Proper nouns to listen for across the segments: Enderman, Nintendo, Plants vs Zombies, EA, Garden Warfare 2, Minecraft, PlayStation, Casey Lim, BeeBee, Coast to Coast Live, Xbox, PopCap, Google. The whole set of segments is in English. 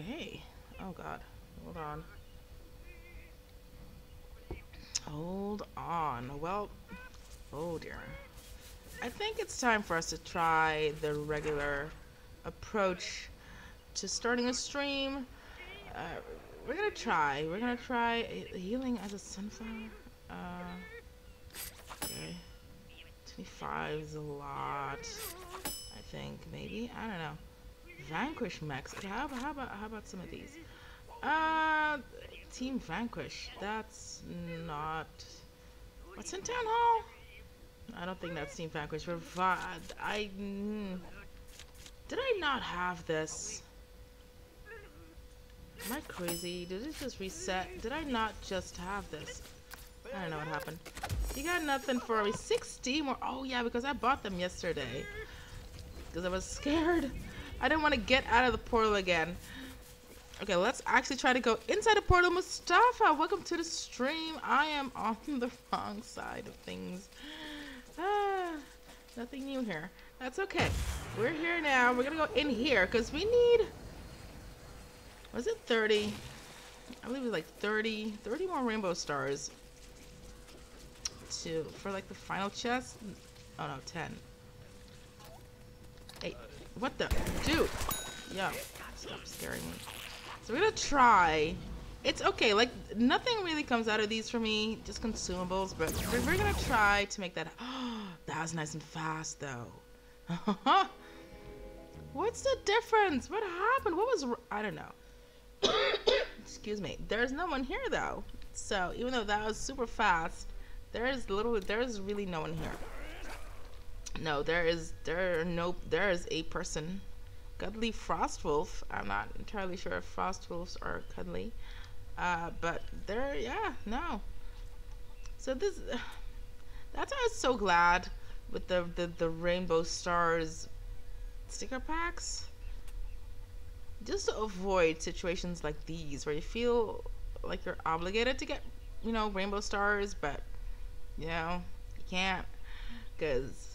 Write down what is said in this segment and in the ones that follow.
Okay. Oh god. Hold on. Hold on. Well, oh dear. I think it's time for us to try the regular approach to starting a stream. We're gonna try healing as a sunflower. Okay. 25 is a lot. I think maybe, I don't know. Vanquish Max. How about some of these? Team Vanquish. That's not. What's in Town Hall? I don't think that's Team Vanquish. Did I not have this? Am I crazy? Did it just reset? Did I not just have this? I don't know what happened. You got nothing for me. 60 more. Oh yeah, because I bought them yesterday. Because I was scared. I didn't want to get out of the portal again. Okay, let's actually try to go inside the portal. Mustafa, welcome to the stream. I am on the wrong side of things. Nothing new here. That's okay. We're here now. We're going to go in here because we need... Was it 30? I believe it was like 30 more rainbow stars for like the final chest. Oh no, 10. 8. What the? Dude! Yo, stop scaring me. So we're gonna try. It's okay, like, nothing really comes out of these for me. Just consumables, but we're gonna try to make that. Oh, that was nice and fast, though. What's the difference? What happened? What was... I don't know. Excuse me. There's no one here, though. So, even though that was super fast, there is really no one here. No, there is a person. Cuddly Frostwolf. I'm not entirely sure if Frostwolves are cuddly. But there, yeah, no. So this, that's why I was so glad with the Rainbow Stars sticker packs. Just to avoid situations like these where you feel like you're obligated to get, you know, Rainbow Stars, but, you know, you can't, because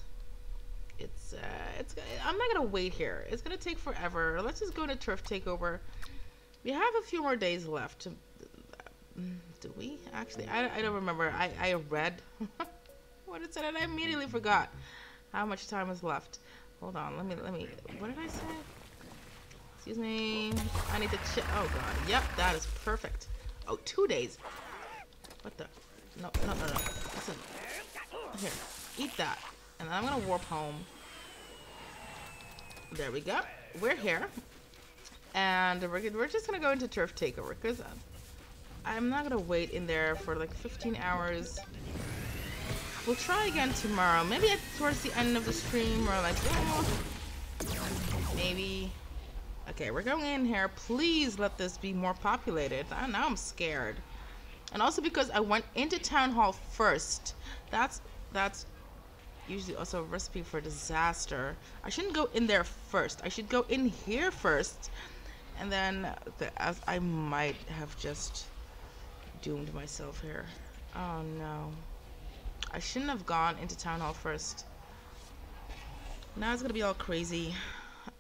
I'm not gonna wait here. It's gonna take forever. Let's just go into Turf Takeover. We have a few more days left. Do we? Actually, I don't remember. I read what it said and I immediately forgot how much time is left. Hold on. Let me. What did I say? Excuse me. I need to check. Oh god. Yep. That is perfect. Oh, 2 days. What the? No. Listen. Here. Eat that. And I'm gonna warp home. There we go. We're here. And we're just gonna go into Turf Takeover because I'm not gonna wait in there for like 15 hours. We'll try again tomorrow. Maybe towards the end of the stream or like, oh, maybe. Okay, we're going in here. Please let this be more populated. Now I'm scared. And also because I went into Town Hall first. That's usually also a recipe for disaster. I shouldn't go in there first. I should go in here first. And then as I might have just doomed myself here. Oh no. I shouldn't have gone into Town Hall first. Now it's gonna be all crazy.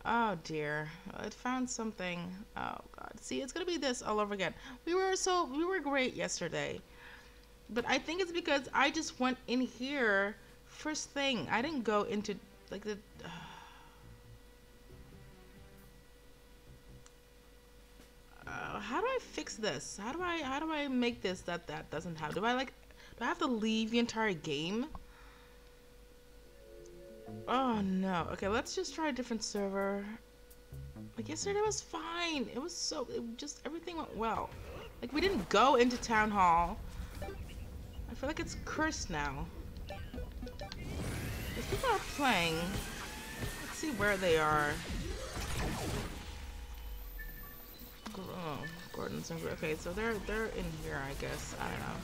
Oh dear. It found something. Oh god. See, it's gonna be this all over again. We were great yesterday. But I think it's because I just went in here first thing. I didn't go into like the how do I fix this? How do I make this that doesn't happen? Do I have to leave the entire game? Oh no. Okay, let's just try a different server. Like yesterday was fine. It just everything went well. Like we didn't go into Town Hall. I feel like it's cursed now. If people are playing, let's see where they are. Oh, Gordon's and okay, so they're in here, I guess. I don't know.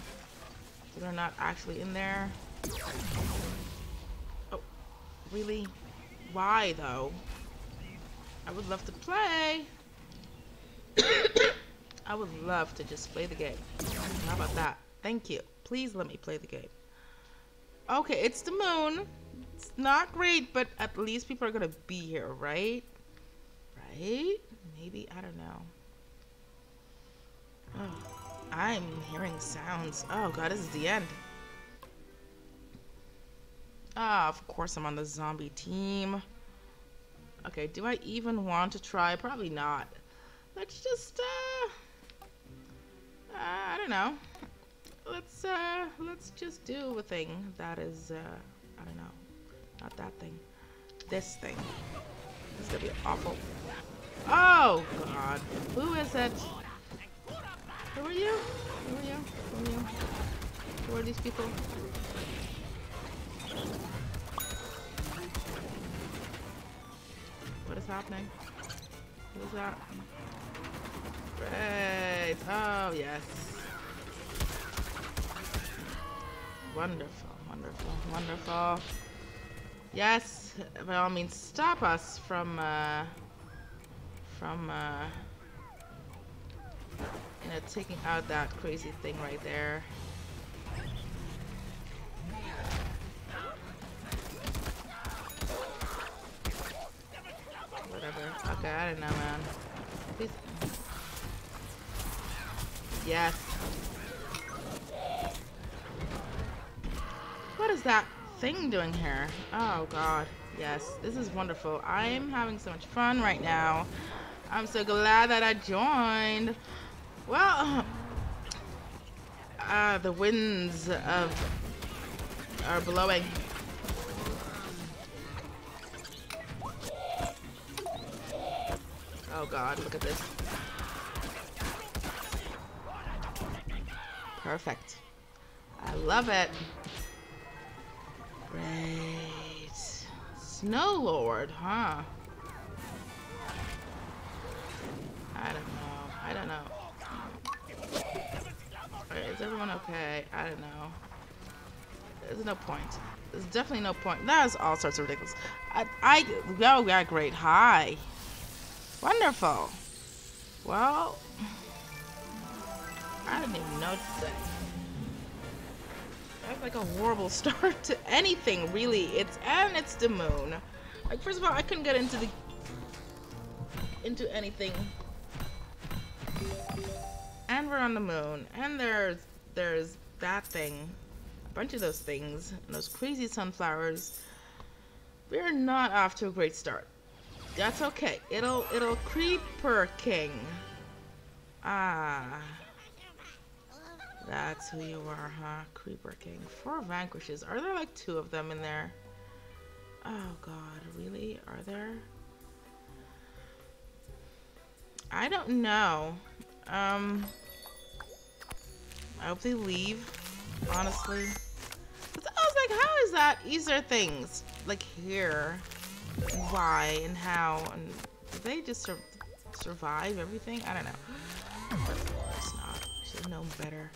So they're not actually in there. Oh, really? Why though? I would love to play. I would love to just play the game. How about that? Thank you. Please let me play the game. Okay, it's the moon. It's not great, but at least people are gonna be here, right? Right? Maybe, I don't know. Oh, I'm hearing sounds. Oh god, this is the end. Ah, of course I'm on the zombie team. Okay, do I even want to try? Probably not. Let's just, I don't know. Let's just do a thing that is, I don't know. Not that thing. This thing. This is gonna be awful. Oh, God. Who is it? Who are you? Who are you? Who are you? Who are these people? What is happening? Who's that? Great! Oh, yes. Wonderful, wonderful, wonderful. Yes, by all means, stop us from you know, taking out that crazy thing right there. Whatever. Okay, I don't know, man. Please. Yes. What is that thing doing here? Oh god, yes, this is wonderful. I'm having so much fun right now. I'm so glad that I joined. Well, the winds are blowing. Oh god, look at this. Perfect. I love it. Great. Snow Lord, huh? I don't know. I don't know. Right, is everyone okay? I don't know. There's no point. There's definitely no point. That is all sorts of ridiculous. Oh, yeah, great. Hi. Wonderful. Well, I don't even know what to say. I have like a horrible start to anything, really. It's the moon. Like, first of all, I couldn't get into anything. And we're on the moon. And there's that thing. A bunch of those things. And those crazy sunflowers. We're not off to a great start. That's okay. It'll Creeper King. Ah. That's who you are, huh? Creeper King. 4 vanquishes. Are there like 2 of them in there? Oh god, really? Are there? I don't know. I hope they leave, honestly. But I was like, how is that? These are things like here. And why and how? And did they just survive everything? I don't know. Of course not. Should have known better.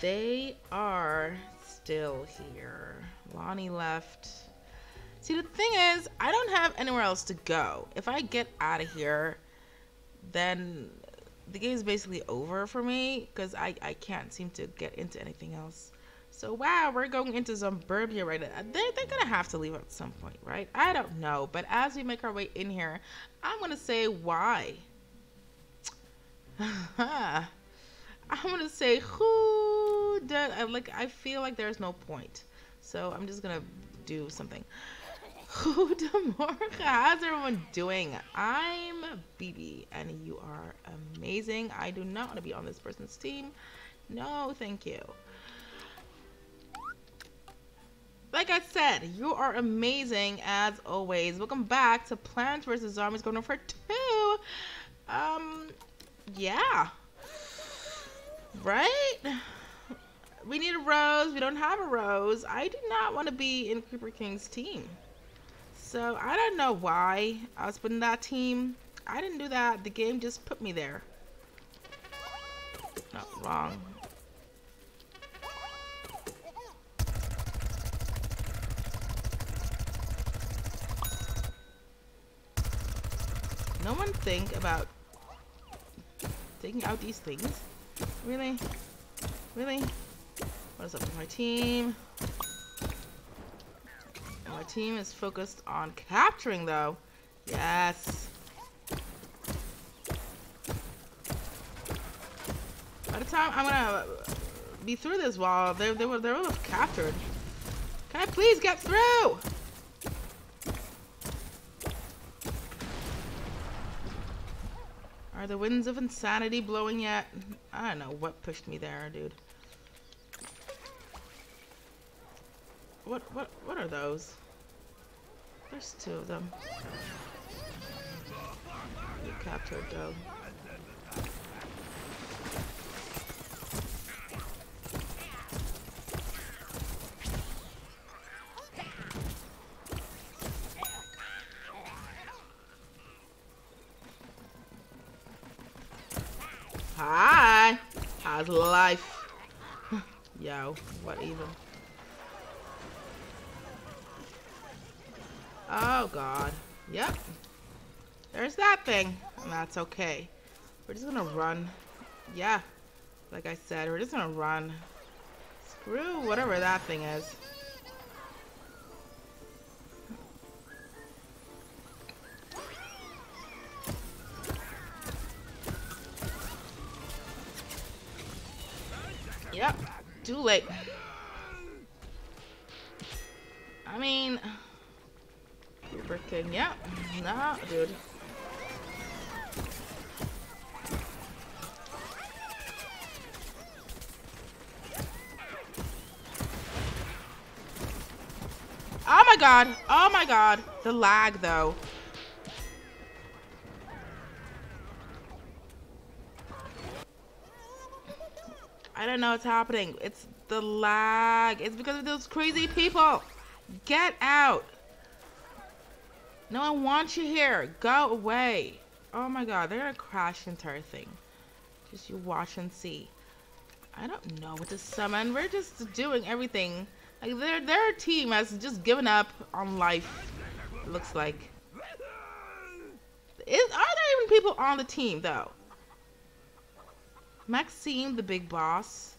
They are still here. Lonnie left. See, the thing is, I don't have anywhere else to go. If I get out of here, then the game's basically over for me because I can't seem to get into anything else. So, wow, we're going into suburbia right now. They're going to have to leave at some point, right? I don't know. But as we make our way in here, I'm going to say why. I'm going to say who did... I feel like there's no point. So I'm just going to do something. Goedemorgen. How's everyone doing? I'm BeeBee, and you are amazing. I do not want to be on this person's team. No, thank you. Like I said, you are amazing as always. Welcome back to Plants vs Zombies Garden Warfare 2. Yeah. Right? We need a rose. We don't have a rose. I do not want to be in Creeper King's team. So, I don't know why I was put in that team. I didn't do that. The game just put me there. Not wrong. No one think about taking out these things? Really? Really? What is up with my team? And my team is focused on capturing though. Yes. time I'm gonna be through this wall. They were captured. Can I please get through? Are the winds of insanity blowing yet? I don't know what pushed me there, dude. What are those? There's two of them. You captured, dog. Hi! How's life? Yo, what even? Oh god. Yep. There's that thing. And that's okay. We're just gonna run. Yeah. Like I said, we're just gonna run. Screw whatever that thing is. Yep. Too late. I mean... Freaking, yeah. No, dude. Oh my god. Oh my god. The lag, though. I don't know what's happening. It's the lag. It's because of those crazy people. Get out. No one wants you here. Go away. Oh my god, they're gonna crash the entire thing. Just you watch and see. I don't know what to summon. We're just doing everything. Like their team has just given up on life, it looks like. Are there even people on the team though? Maxime, the big boss,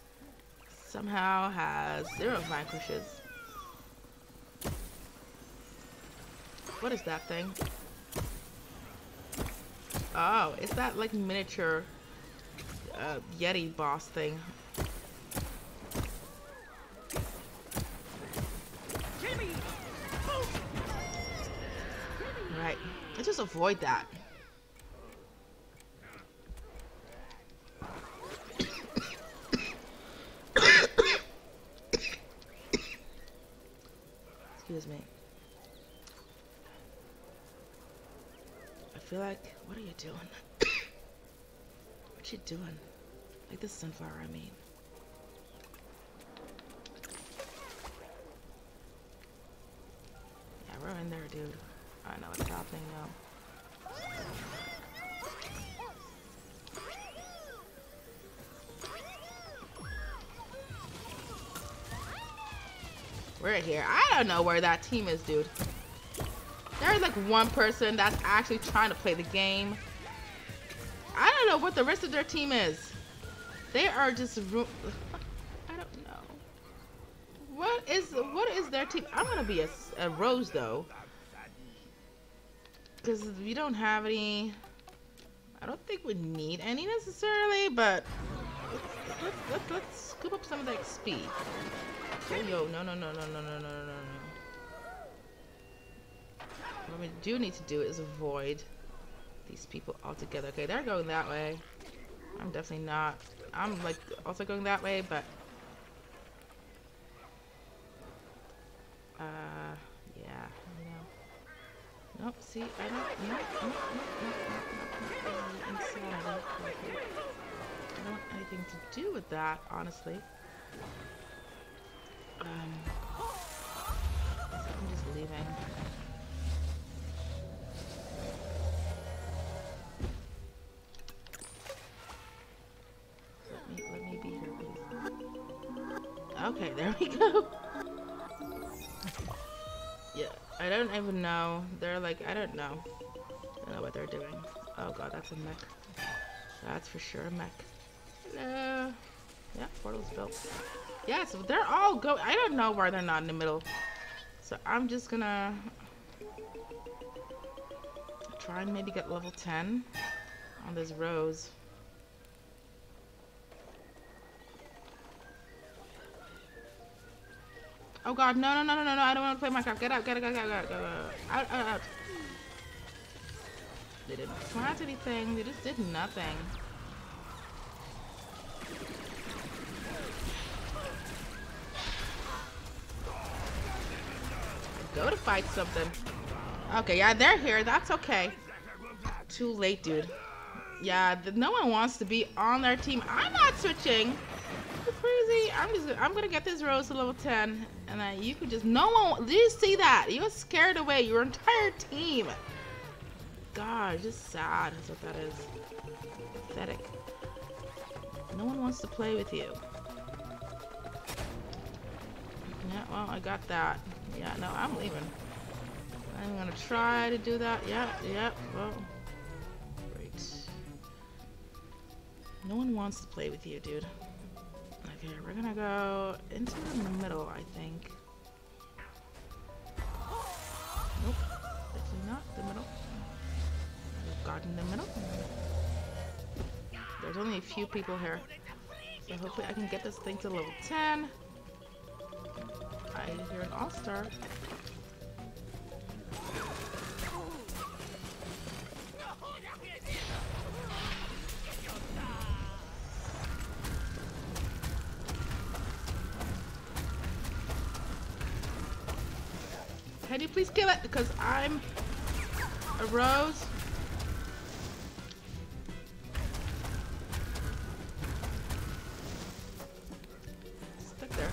somehow has 0 vanquishes. What is that thing? Oh, it's that like miniature Yeti boss thing. Right, let's just avoid that. Excuse me. I feel like, what are you doing? What you doing? Like this sunflower, I mean. Yeah, we're in there, dude. I don't know what's happening now. We're here. I don't know where that team is, dude. There's like one person that's actually trying to play the game. I don't know what the rest of their team is. They are just I don't know. What is their team? I'm gonna be a rose though, because we don't have any. I don't think we need any necessarily, but let's scoop up some of that speed. Oh, yo, no. What we do need to do is avoid these people altogether. Okay, they're going that way. I'm definitely not. I'm like also going that way, but yeah, you know. Nope. See, I don't. I don't want anything to do with that, honestly. So I'm just leaving. Let me be here, please. Okay, there we go. Yeah, I don't even know. They're like, I don't know what they're doing. Oh god, that's a mech. That's for sure a mech. Hello. Yeah, portal's built. Yeah, so they're all go. I don't know why they're not in the middle. So I'm just gonna try and maybe get level 10 on this rose. Oh god, no, no, no, no, no, no, I don't want to play Minecraft. Get out, get out, get out, get out, get out. Out. They didn't plant anything, they just did nothing. Go to fight something. Okay, yeah, they're here, that's okay. Too late, dude. Yeah, no one wants to be on their team. I'm not switching. Crazy. I'm gonna get this rose to level 10, and then you could just, no one, did you see that? You were scared away, your entire team. God, just sad is what that is. Pathetic. No one wants to play with you. Yeah, well, I got that. Yeah, no, I'm leaving. I'm gonna try to do that. Yeah, yeah, well. Great. No one wants to play with you, dude. Okay, we're gonna go into the middle, I think. Nope, definitely not the middle. We've gotten the middle. There's only a few people here. So hopefully I can get this thing to level 10. I hear an all-star. Can you please kill it? Because I'm a rose. Stuck there.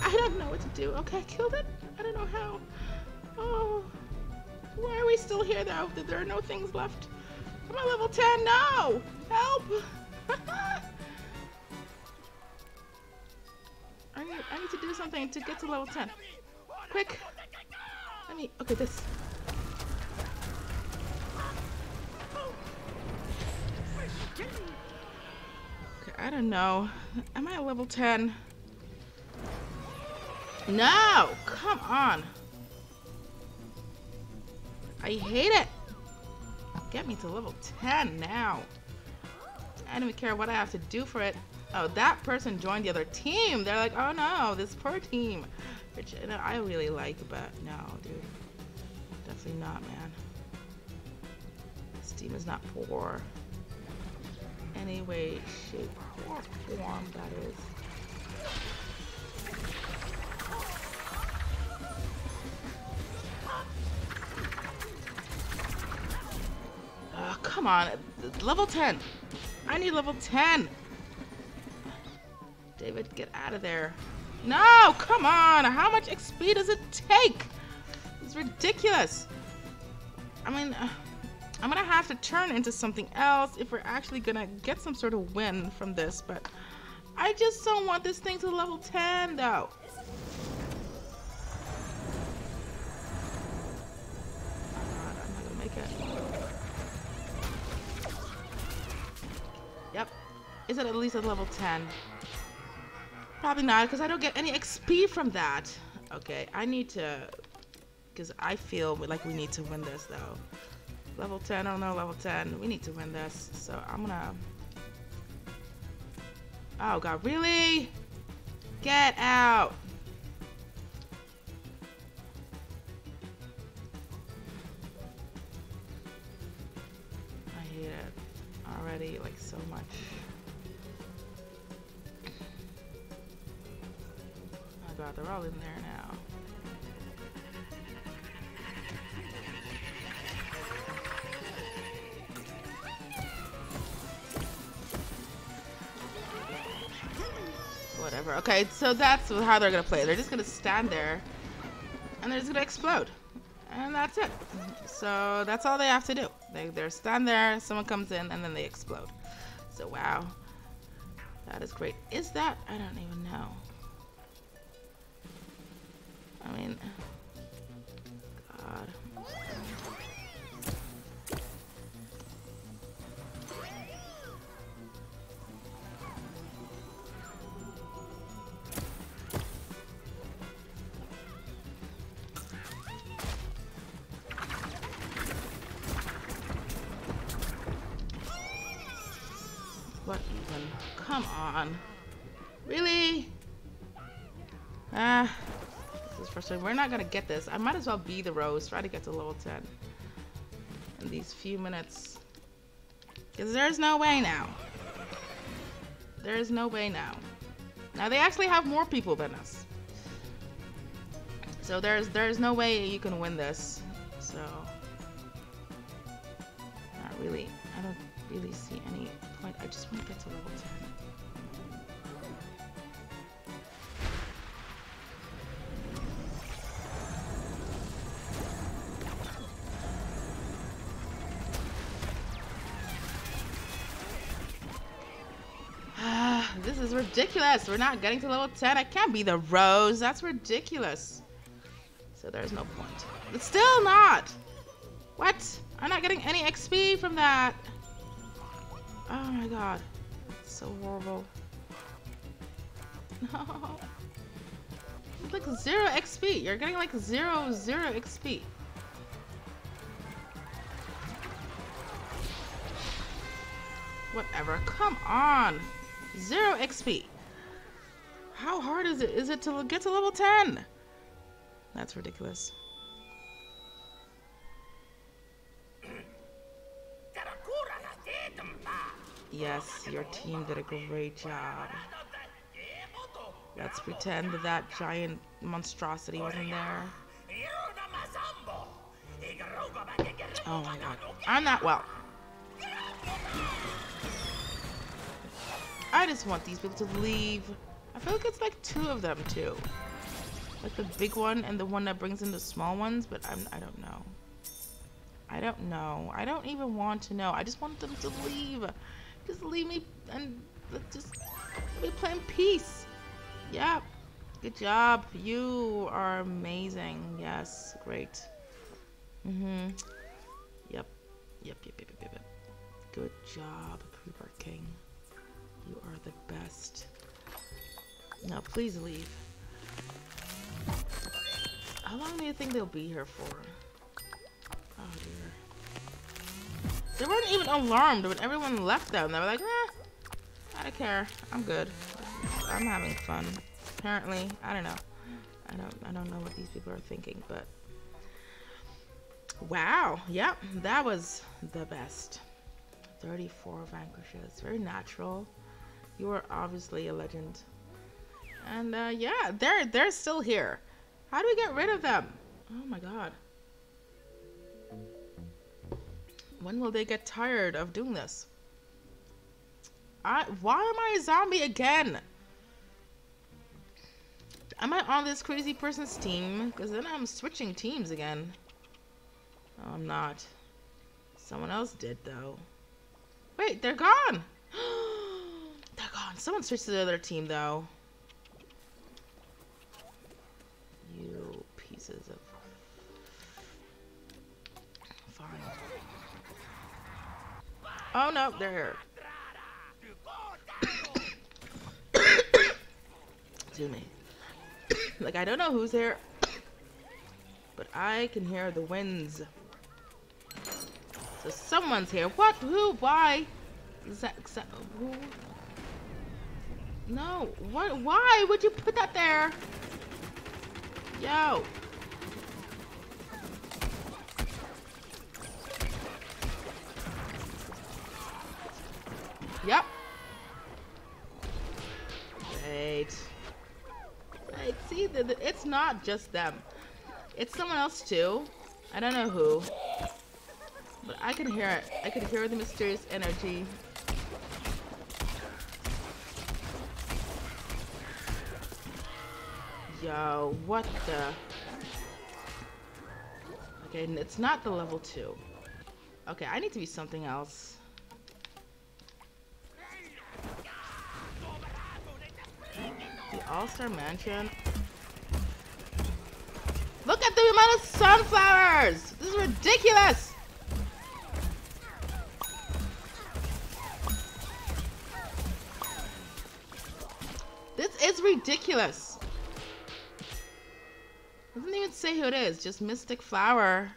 I don't know what to do. Okay, I killed it. I don't know how. Oh, why are we still here though? There are no things left. I'm at level 10 now. Help! I need to do something to get to level 10. Quick! Let me... Okay, this. Okay, I don't know. Am I at level 10? No! Come on! I hate it! Get me to level 10 now. I don't even care what I have to do for it. Oh, that person joined the other team. They're like, oh no, this poor team. Which you know, I really like, but no, dude. Definitely not, man. This team is not poor. Any way, shape, or form, that is. Oh, come on. Level 10. I need level 10. David, get out of there. No, come on. How much XP does it take? It's ridiculous. I mean, I'm going to have to turn into something else if we're actually going to get some sort of win from this. But I just don't want this thing to level 10, though. I'm not going to make it. Yep. Is it at least at level 10? Probably not, because I don't get any XP from that. Okay, I need to... Because I feel like we need to win this, though. Level 10, oh no, level 10. We need to win this, so I'm gonna... Oh god, really? Get out! I hate it already, like, so much. God, they're all in there now. Whatever. Okay, so that's how they're gonna play. They're just gonna stand there and they're just gonna explode. And that's it. So that's all they have to do. They're stand there, someone comes in, and then they explode. So wow. That is great. Is that? I don't even know. I mean, God. Come on. Really? Ah. This is frustrating. We're not going to get this. I might as well be the rose. Try to get to level 10 in these few minutes. Because there's no way now. There is no way now. Now, they actually have more people than us. So there's no way you can win this. So, not really. I don't really see any point. I just want to get to level 10. This is ridiculous. We're not getting to level 10. I can't be the rose. That's ridiculous. So there's no point. It's still not. What? I'm not getting any XP from that. Oh my god. It's so horrible. No. It's like 0 XP. You're getting like 0 XP. Whatever. Come on. 0 XP. How hard is it to get to level 10? That's ridiculous. Yes, your team did a great job. Let's pretend that that giant monstrosity wasn't there. Oh my god. I'm not well. I just want these people to leave. I feel like it's like 2 of them too. Like the big one and the one that brings in the small ones, but I don't know. I don't know. I don't even want to know. I just want them to leave. Just leave me and just let me play in peace. Yep. Good job. You are amazing. Yes. Great. Mm-hmm. Yep. Yep. Good job, Creeper King. You are the best. Now, please leave. How long do you think they'll be here for? Oh dear. They weren't even alarmed when everyone left them. They were like, eh, I don't care. I'm good. I'm having fun. Apparently, I don't know. I don't know what these people are thinking, but wow. Yep, that was the best. 34 vanquishes. Very natural. You are obviously a legend. And yeah, they're still here. How do we get rid of them? Oh my god. When will they get tired of doing this? Why am I a zombie again? Am I on this crazy person's team? Because then I'm switching teams again. Oh, I'm not. Someone else did though. Wait, they're gone. They're gone. Someone switched to the other team though. You pieces of... Fine. Oh no, they're here. Excuse me. Like, I don't know who's here, but I can hear the winds. So someone's here. What? Who? Why? Who? No. What? Why would you put that there? Yo! Yep. Wait. Wait, see, it's not just them. It's someone else too. I don't know who. But I can hear it. I can hear the mysterious energy. Yo, what the? Okay, it's not the level 2. Okay, I need to be something else. The All-Star Mansion. Look at the amount of sunflowers! This is ridiculous! This is ridiculous! Doesn't even say who it is, just Mystic Flower.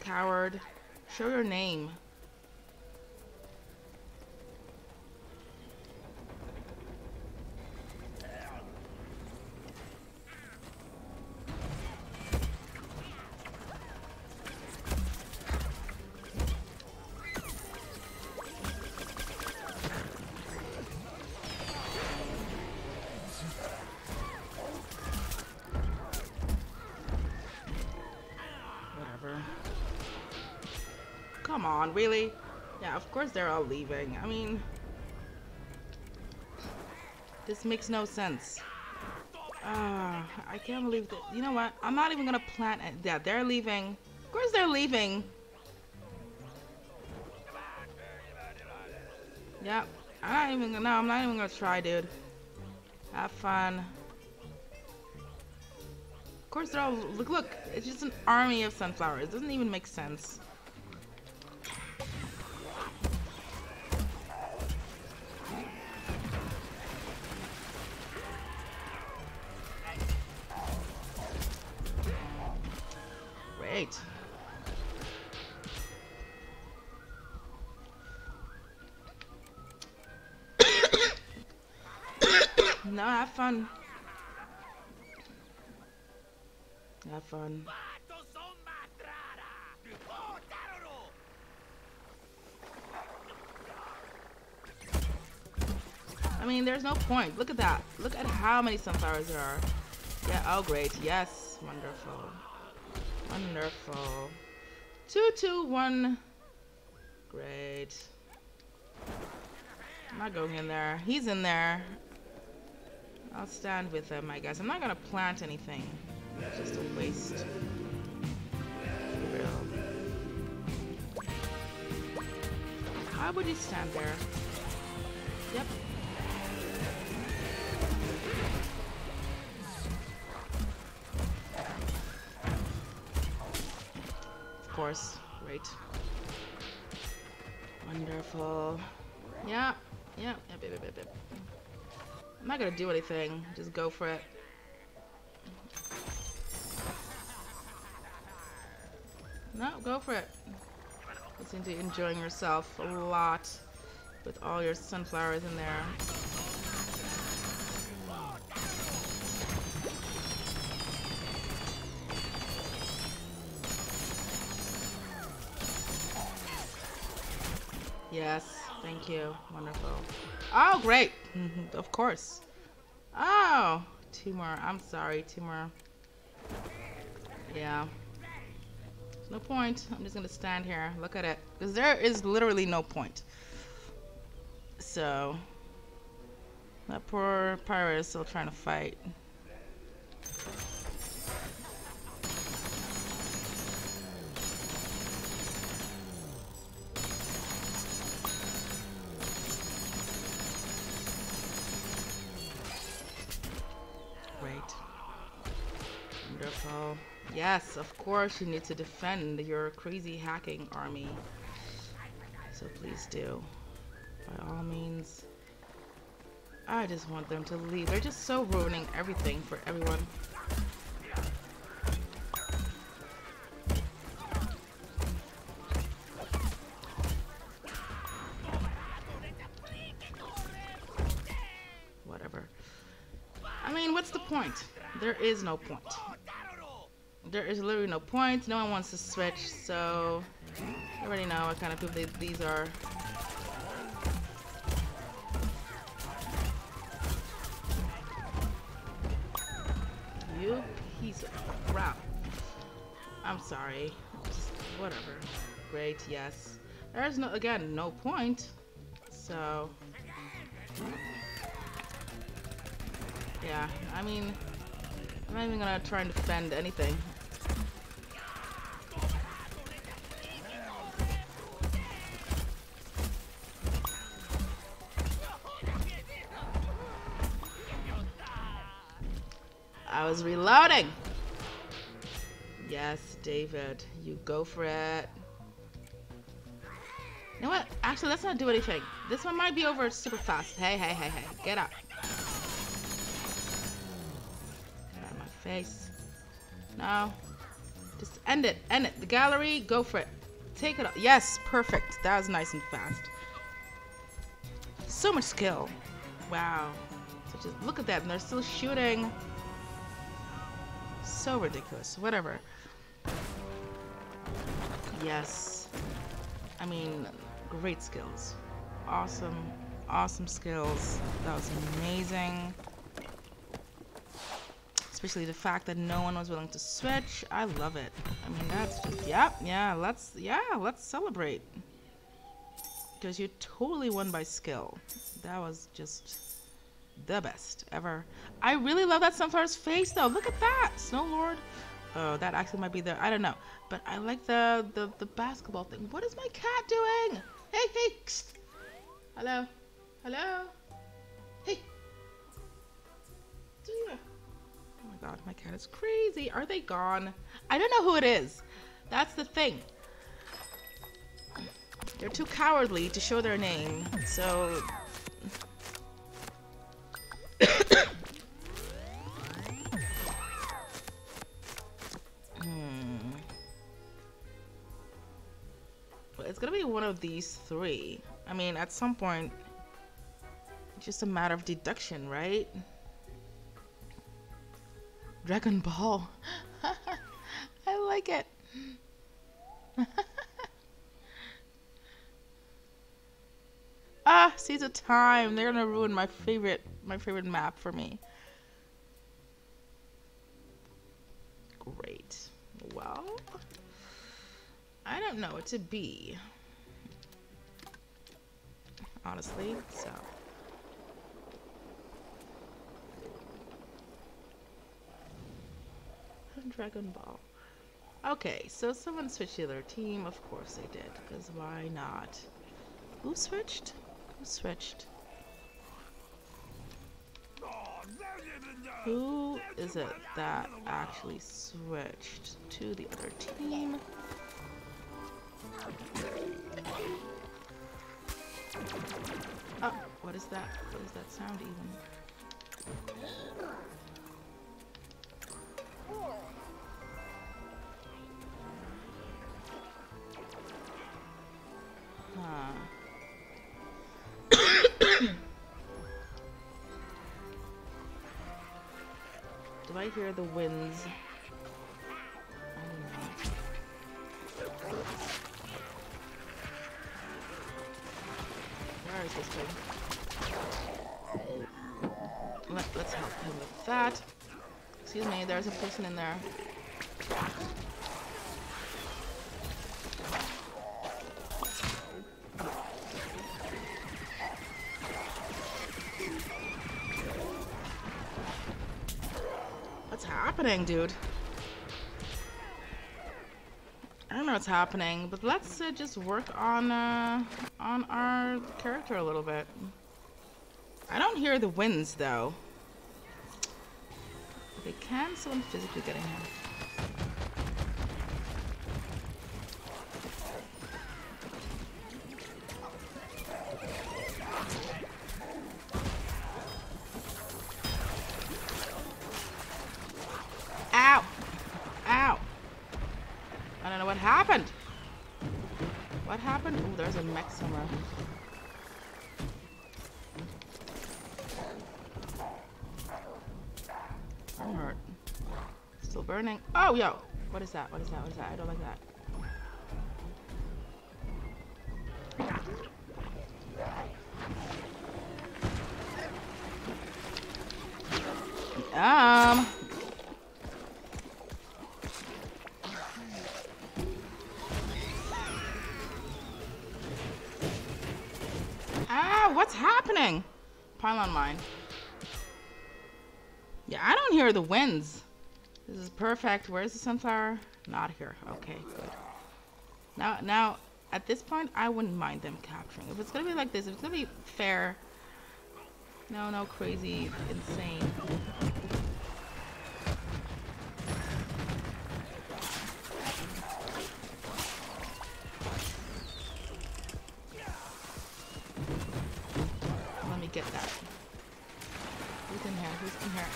Coward. Show your name. Come on, really? Yeah, of course they're all leaving. I mean, this makes no sense. I can't believe that. You know what? I'm not even gonna plant it. Yeah, they're leaving. Of course they're leaving. Yep. I'm not even gonna try, dude. Have fun. Of course they're all, look, it's just an army of sunflowers. It doesn't even make sense. Great. No, have fun. Have fun. I mean, there's no point. Look at that. Look at how many sunflowers there are. Yeah, oh great. Yes. Wonderful. Wonderful. 2, 2, 1. Great. I'm not going in there. He's in there. I'll stand with him, I guess. I'm not gonna plant anything. It's just a waste. For real. How would you stand there? Yep. Of course. Great. Wonderful. Yeah. Yeah. Yep, yep, yep, yep. I'm not gonna do anything. Just go for it. No, go for it. You seem to be enjoying yourself a lot with all your sunflowers in there. Yes, thank you. Wonderful. Oh, great. Of course. Oh, two more. I'm sorry, two more. Yeah. No point. I'm just gonna stand here. Look at it. Because there is literally no point. So that poor pirate is still trying to fight. Yes, of course you need to defend your crazy hacking army. So please do. By all means. I just want them to leave. They're just so ruining everything for everyone. Whatever. I mean, what's the point? There is no point. There is literally no point. No one wants to switch, so I already know what kind of people these are. You piece of crap. I'm sorry. Just whatever. Great, yes. There is no, again, no point. So yeah, I mean, I'm not even gonna try and defend anything. I was reloading. Yes, David, you go for it. You know what? Actually, let's not do anything. This one might be over super fast. Hey, hey, hey, hey, get up. Get out of my face. No. Just end it. End it. The gallery, go for it. Take it off. Yes, perfect. That was nice and fast. So much skill. Wow. So just look at that, and they're still shooting. So ridiculous. Whatever. Yes. I mean, great skills. Awesome. Awesome skills. That was amazing. especially the fact that no one was willing to switch. I love it. I mean, that's just, let's celebrate. Because you totally won by skill. That was just the best ever. I really love that sunflower's face though. Look at that, Snow Lord. Oh, that actually might be there. I don't know. But I like the basketball thing. What is my cat doing? Hey, hey. Psst. Hello. Hello. Hey. Oh my God, my cat is crazy. Are they gone? I don't know who it is. That's the thing. They're too cowardly to show their name, so... Well, it's gonna be one of these three. I mean, at some point, it's just a matter of deduction, right? Dragon Ball. I like it. Ah, seize the time. They're gonna ruin my favorite map for me. Great. Well, I don't know what to be, honestly. So. Dragon Ball. Okay, so someone switched to their team. Of course they did, because why not? Who switched? Who switched? Who is it that actually switched to the other team? Oh, what is that? What is that sound even? Do I hear the winds? I don't know. Where is this thing? Let's help him with that. Excuse me, there's a person in there. Dude, I don't know what's happening, but let's just work on our character a little bit. I don't hear the winds though. Okay, can someone physically get in here? I'm hurt. Still burning. Oh, yo! What is that? What is that? What is that? I don't like that. What's happening? Pylon mine. Yeah, I don't hear the winds. This is perfect. Where's the sunflower? Not here. Okay, good. Now, at this point, I wouldn't mind them capturing. If it's gonna be like this, if it's gonna be fair. No, crazy, insane.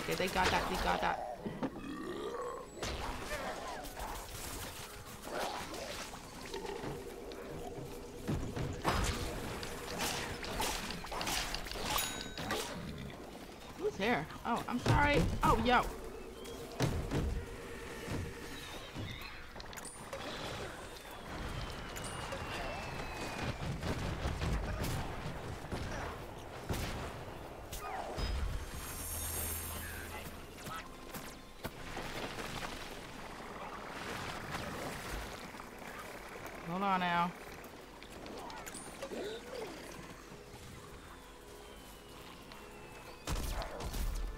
Okay, they got that, we got that. Who's here? Oh, I'm sorry. Oh, yo. on now.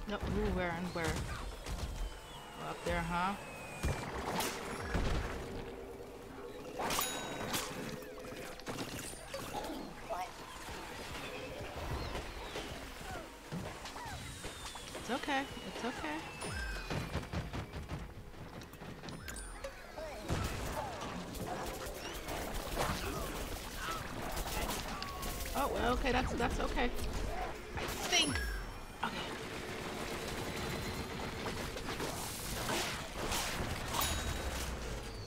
Nope. Ooh, where and where? Well, up there, huh? It's okay. It's okay. Oh, well, okay. That's okay. I think. Okay.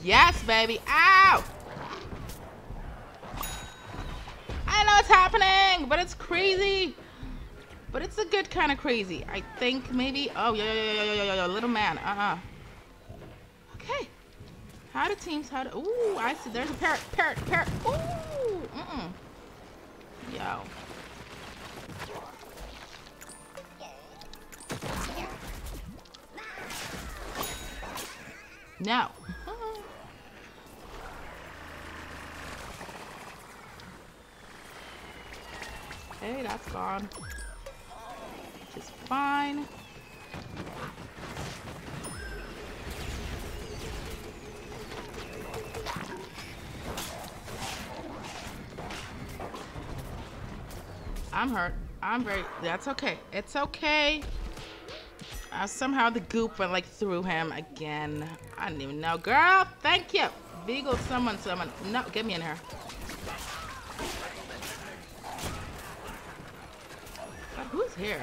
Yes, baby. Ow! I know it's happening, but it's crazy. But it's a good kind of crazy. I think maybe. Oh, yo, little man. Okay. How do teams? How do? Ooh, I see. There's a parrot. Ooh. Yo. Now. Okay, that's gone. Which is fine. I'm hurt. I'm very. That's okay. It's okay. Somehow the goop went like through him again. I didn't even know. Girl, thank you. Beagle, someone. No, get me in here. Who's here?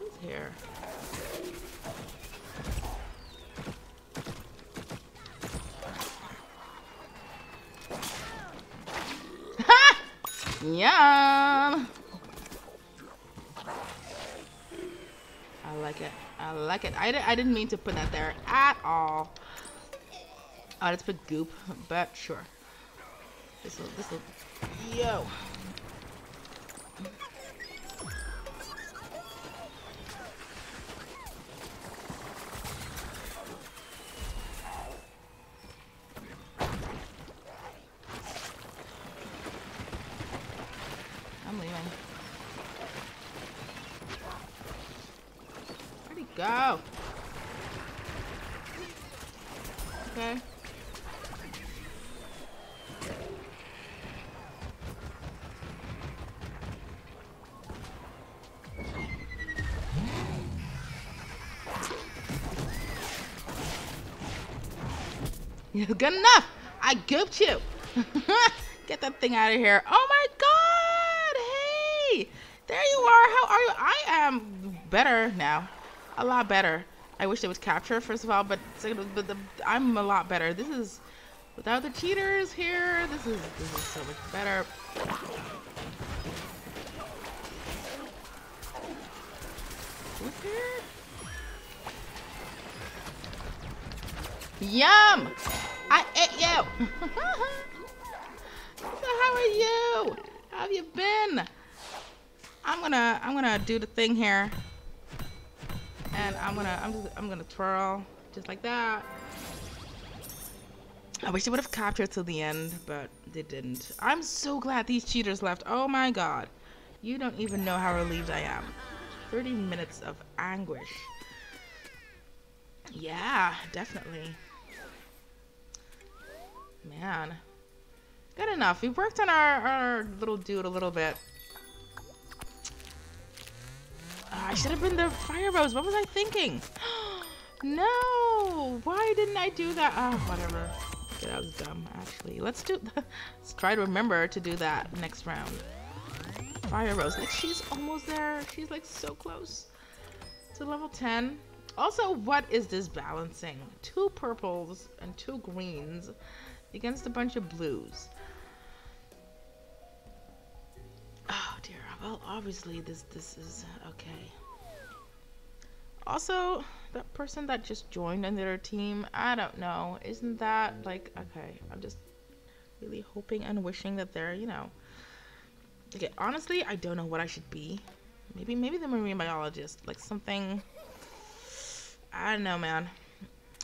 Who's here? Ha! Yum! I like it. I like it. I didn't mean to put that there at all. Oh, let's put goop, but sure. This'll. Yo. I'm leaving. Where'd he go? Okay. Good enough. I gooped you. Get that thing out of here. Oh my god. Hey, there you are. How are you? I am better now. A lot better. I wish it was capture first of all, but I'm a lot better. This is without the cheaters here. This is so much better. Who's here? Yum. I ate you. So how are you? How have you been? I'm gonna do the thing here, and I'm gonna twirl just like that. I wish they would have captured till the end, but they didn't. I'm so glad these cheaters left. Oh my god, you don't even know how relieved I am. 30 minutes of anguish. Yeah, definitely. Man, good enough. We worked on our little dude a little bit. I should have been the fire rose. What was I thinking? No, why didn't I do that? Ah, oh, whatever. Okay, that was dumb, actually. Let's try to remember to do that next round. Fire rose. Like she's almost there. She's like so close to level 10. Also, what is this balancing? 2 purples and 2 greens. Against a bunch of blues. Oh dear. Well, obviously this is okay. Also, that person that just joined into their team, I don't know. Isn't that like okay? I'm just really hoping and wishing that they're, you know. Okay, honestly, I don't know what I should be. Maybe the marine biologist, like something. I don't know, man.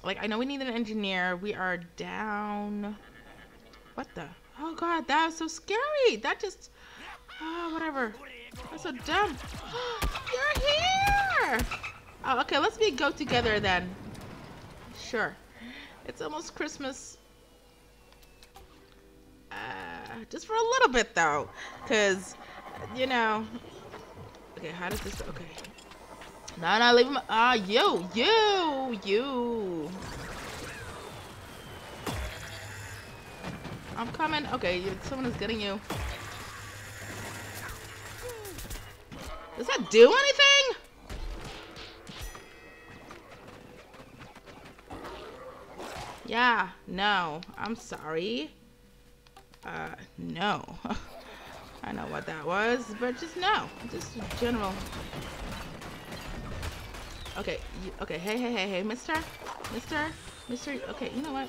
Like, I know we need an engineer. We are down. What the? Oh, God, that was so scary. That just... Oh, whatever. That's so dumb. You're here! Oh, okay, let's be go together then. Sure. It's almost Christmas. Just for a little bit, though. Because, you know... Okay, how does this... Okay. No, leave him. Ah, you. I'm coming. Okay, someone is getting you. Does that do anything? Yeah, no. I'm sorry. No. I know what that was, but just no. Just in general. Okay, okay, hey, mister, okay, you know what?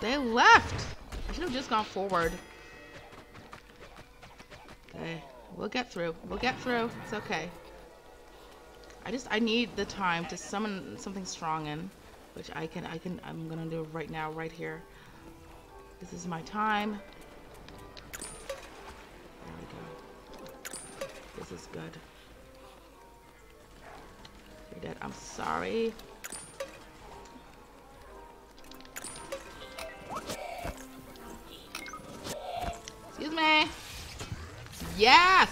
They left! I should have just gone forward. Okay, we'll get through, it's okay. I need the time to summon something strong in, which I'm gonna do right now, right here. This is my time. There we go. This is good. You're dead, I'm sorry. Excuse me. Yes!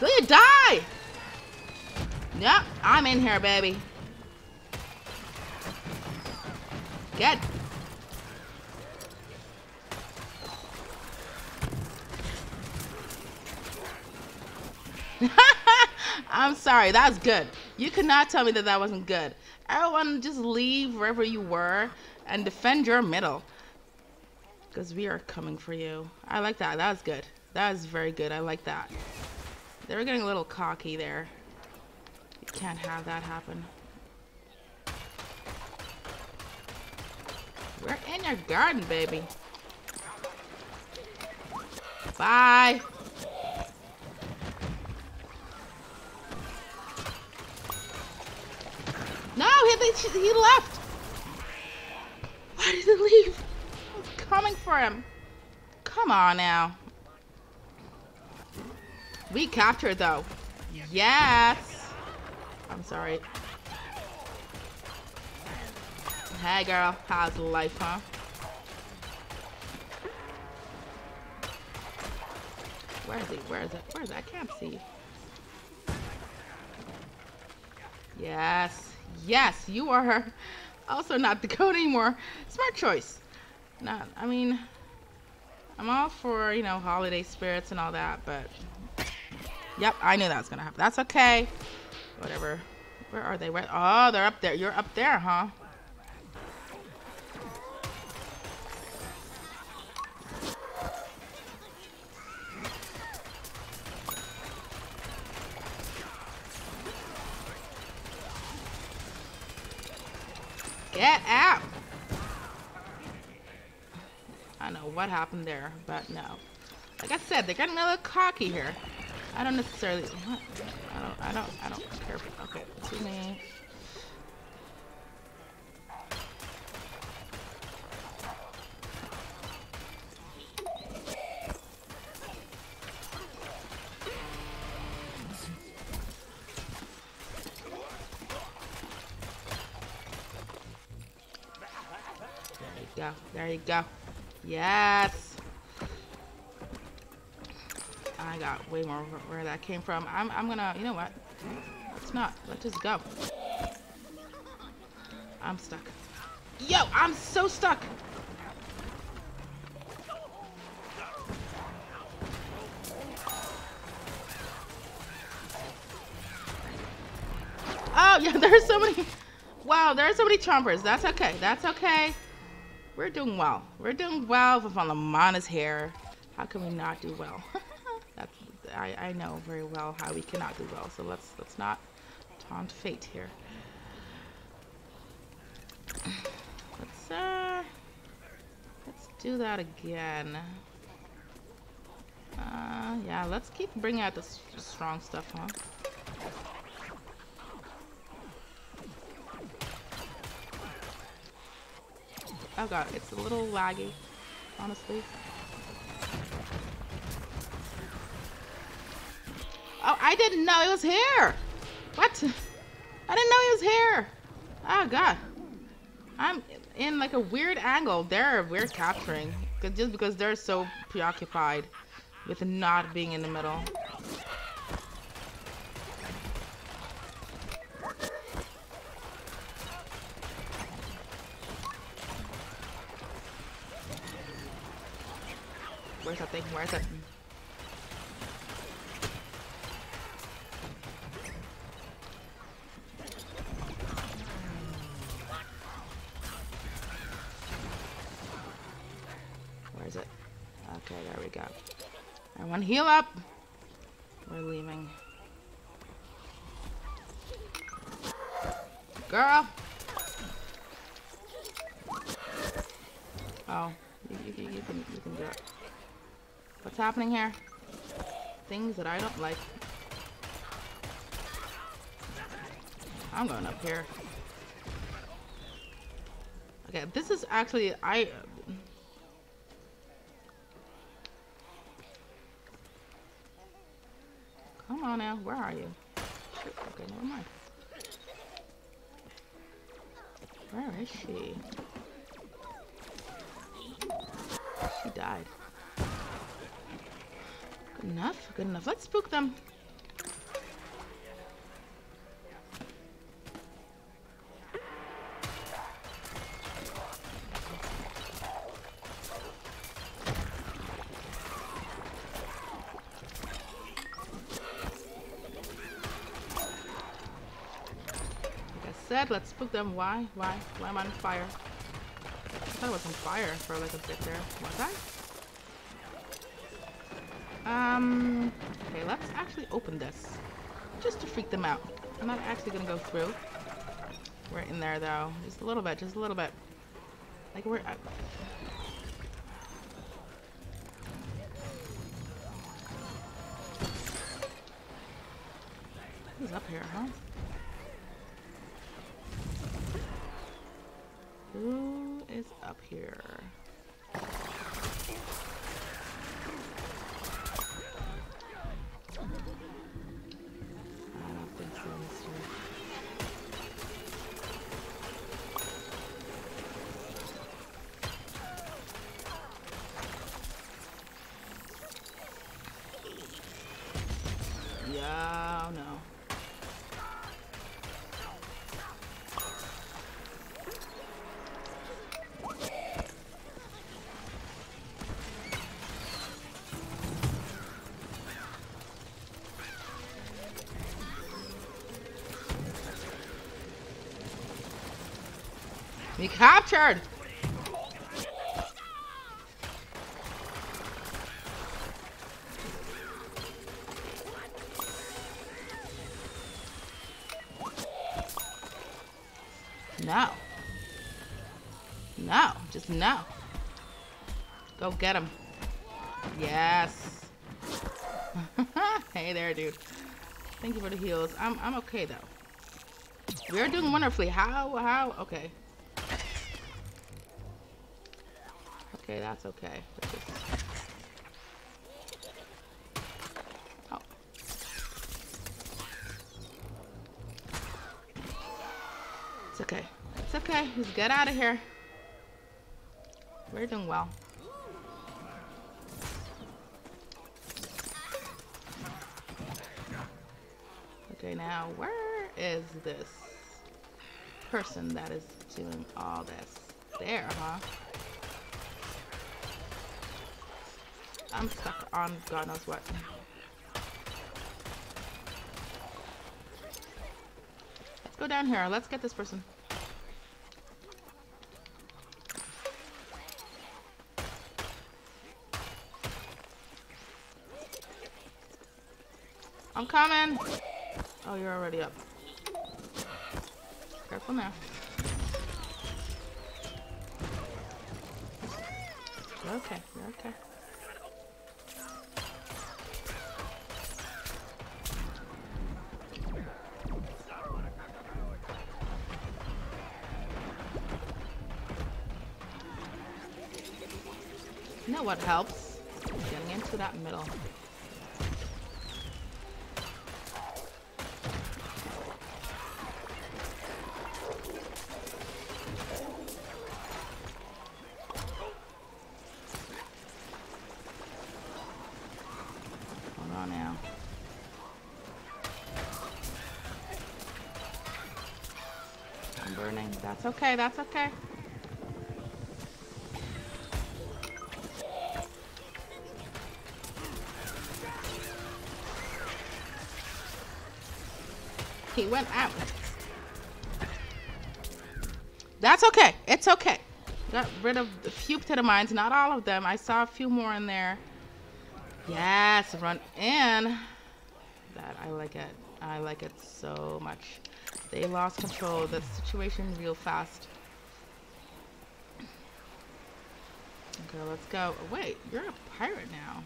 Do you die? Yep, I'm in here, baby. Get. I'm sorry, that's good. You could not tell me that that wasn't good. Everyone just leave wherever you were and defend your middle. Because we are coming for you. I like that. That was good. That was very good. I like that. They were getting a little cocky there. You can't have that happen. We're in your garden, baby. Bye. No, he left. Why did he leave? I was coming for him. Come on now. We captured though. Yes. I'm sorry. Hey girl, how's life, huh? Where is he? Where is it? I can't see. Yes. Yes, you are also not the code anymore. Smart choice. Not, I mean, I'm all for, you know, holiday spirits and all that, but yep, I knew that was gonna happen. That's okay. Whatever. Where are they? Oh, they're up there. You're up there, huh? Get out! I don't know what happened there, but no. Like I said, they're getting a little cocky here. I don't necessarily. I don't care. Okay, excuse me. There you go. Yes. I got way more where that came from. I'm gonna, you know what? Let's not. Let's just go. I'm stuck. Yo, I'm so stuck. Oh, yeah, there's so many. Wow, there's so many chompers. That's okay. That's okay. We're doing well. We're doing well with Lamana's hair. How can we not do well? That's, I know very well how we cannot do well. So let's not taunt fate here. Let's do that again. Yeah, let's keep bringing out the strong stuff, huh? Oh god, it's a little laggy, honestly. Oh, I didn't know it was here! What? I didn't know it was here! Oh god. I'm in like a weird angle there. We're capturing. Just because they're so preoccupied with not being in the middle. Where's that thing? Where's that? Where's it? Okay, there we go. Everyone heal up. We're leaving. Girl. Oh, you can do it. What's happening here? Things that I don't like. I'm going up here. Okay, this is actually Come on now, where are you? Shoot, okay, never mind. Where is she? She died. Good enough, good enough. Let's spook them. Like I said, let's spook them. Why am I on fire? I thought I was on fire for like a bit there. Was I? Okay, let's actually open this just to freak them out. I'm not actually gonna go through. We're in there though, just a little bit, just a little bit. Like we're up. Who's up here, huh? Who is up here? Yeah, no. We captured! No. No. Just no. Go get him. Yes. Hey there, dude. Thank you for the heals. I'm okay, though. We're doing wonderfully. How? Okay. Okay, that's okay. Oh. It's okay. It's okay. Just get out of here. We're doing well. Okay, now where is this person that is doing all this? There, huh? I'm stuck on God knows what. Let's Go down here. Let's get this person. I'm coming. Oh, you're already up. Careful now. You're okay. You're okay. You know what helps? Getting into that middle. That's okay, that's okay. He went out. That's okay, it's okay. Got rid of a few potato mines, not all of them. I saw a few more in there. Yes, run in. That, I like it. I like it so much. They lost control of the situation real fast. Okay, let's go. Oh, wait, you're a pirate now.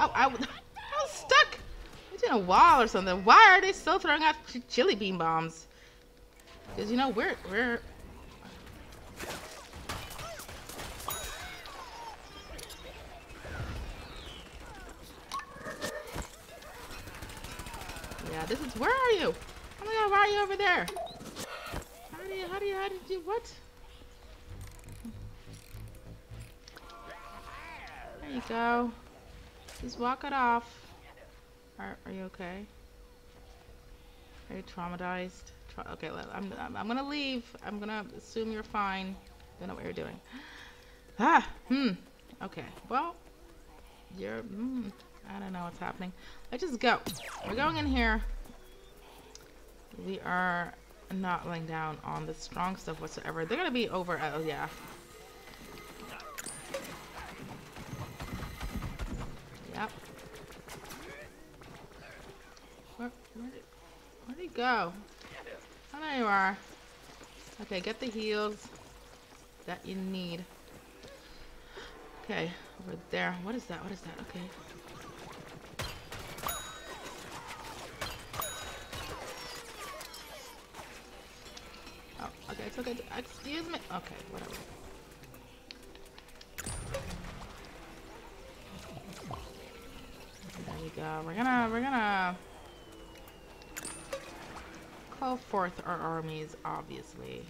Oh, I was stuck. It's in a wall or something. Why are they still throwing out chili bean bombs? Because, you know, we're this is, where are you? Oh my god, why are you over there? How did you, what? There you go. Just walk it off. Are you okay? Are you traumatized? Okay, I'm gonna leave. I'm gonna assume you're fine. I don't know what you're doing. Ah, okay, well, you're, I don't know what's happening. Let's just go. We're going in here. We are not laying down on the strong stuff whatsoever. They're going to be over. Oh, yeah. Yep. Where'd he go? Oh, there you are. Okay, get the heals that you need. Okay, over there. What is that? What is that? Okay. Okay, it's okay. Excuse me. Okay, whatever. There we go. We're gonna call forth our armies, obviously.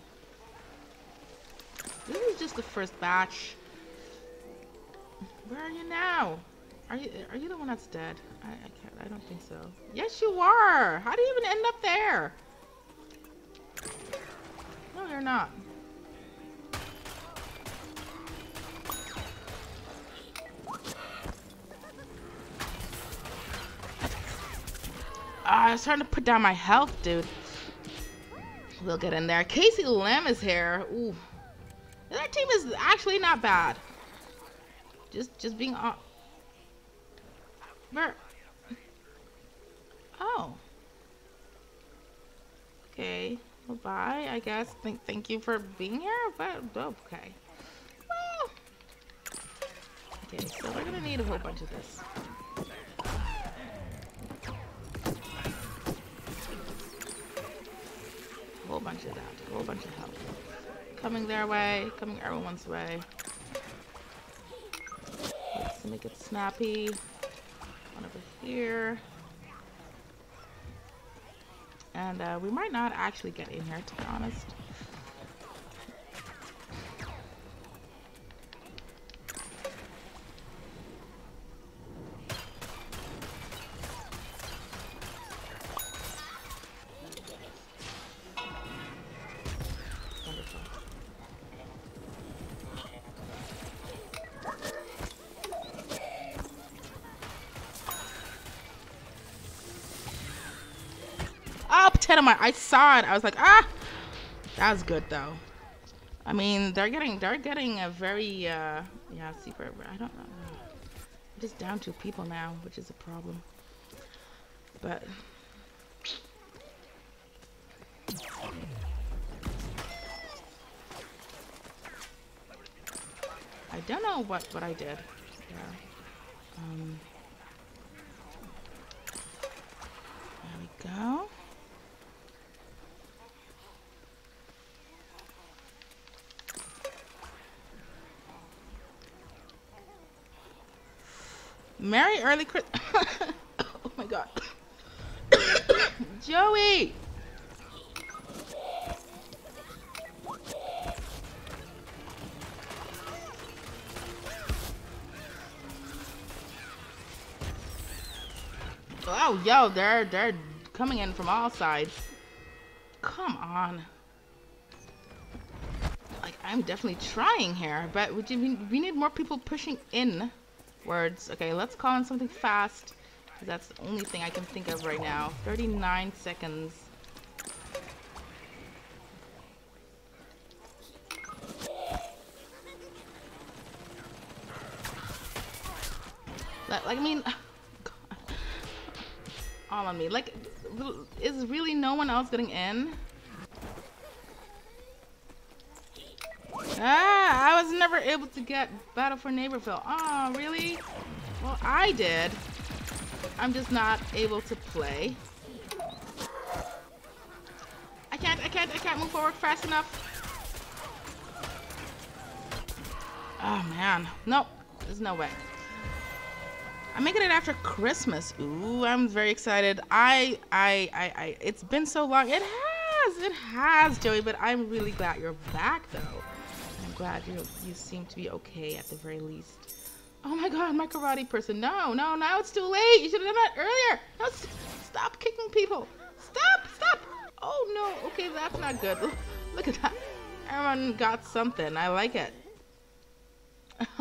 This is just the first batch. Where are you now? Are you the one that's dead? I can't. I don't think so. Yes, you are. How do you even end up there? No, you're not. I was trying to put down my health, dude. We'll get in there. Casey Lim is here. Ooh, their team is actually not bad. Just being on. Where? Oh. Okay. Bye, I guess. Thank you for being here, but okay. Well, okay, so we're gonna need a whole bunch of this. A whole bunch of that. A whole bunch of help. Coming their way. Coming everyone's way. Let's make it snappy. One over here. And we might not actually get in here, to be honest. Wonderful. 10 of my, I saw it. I was like, ah, that was good though. I mean, they're getting a very, yeah, secret. I don't know. I'm just down 2 people now, which is a problem. But I don't know what I did. Yeah. There we go. Merry early Christmas. Oh my god. Joey! Oh, yo, they're coming in from all sides. Come on. Like, I'm definitely trying here, but we need more people pushing in. Words. Okay, let's call in something fast. That's the only thing I can think of right now. 39 seconds. Like, I mean, God. All on me. Like, is really no one else getting in? Ah, I was never able to get Battle for Neighborville. Oh, really? Well, I did. I'm just not able to play. I can't move forward fast enough. Oh, man. Nope. There's no way. I'm making it after Christmas. Ooh, I'm very excited. I it's been so long. It has, Joey, but I'm really glad you're back, though. Glad you seem to be okay at the very least. Oh my god, my karate person. No, now it's too late. You should have done that earlier. No, stop kicking people. Stop. Oh no, okay, that's not good. Look at that. Everyone got something. I like it.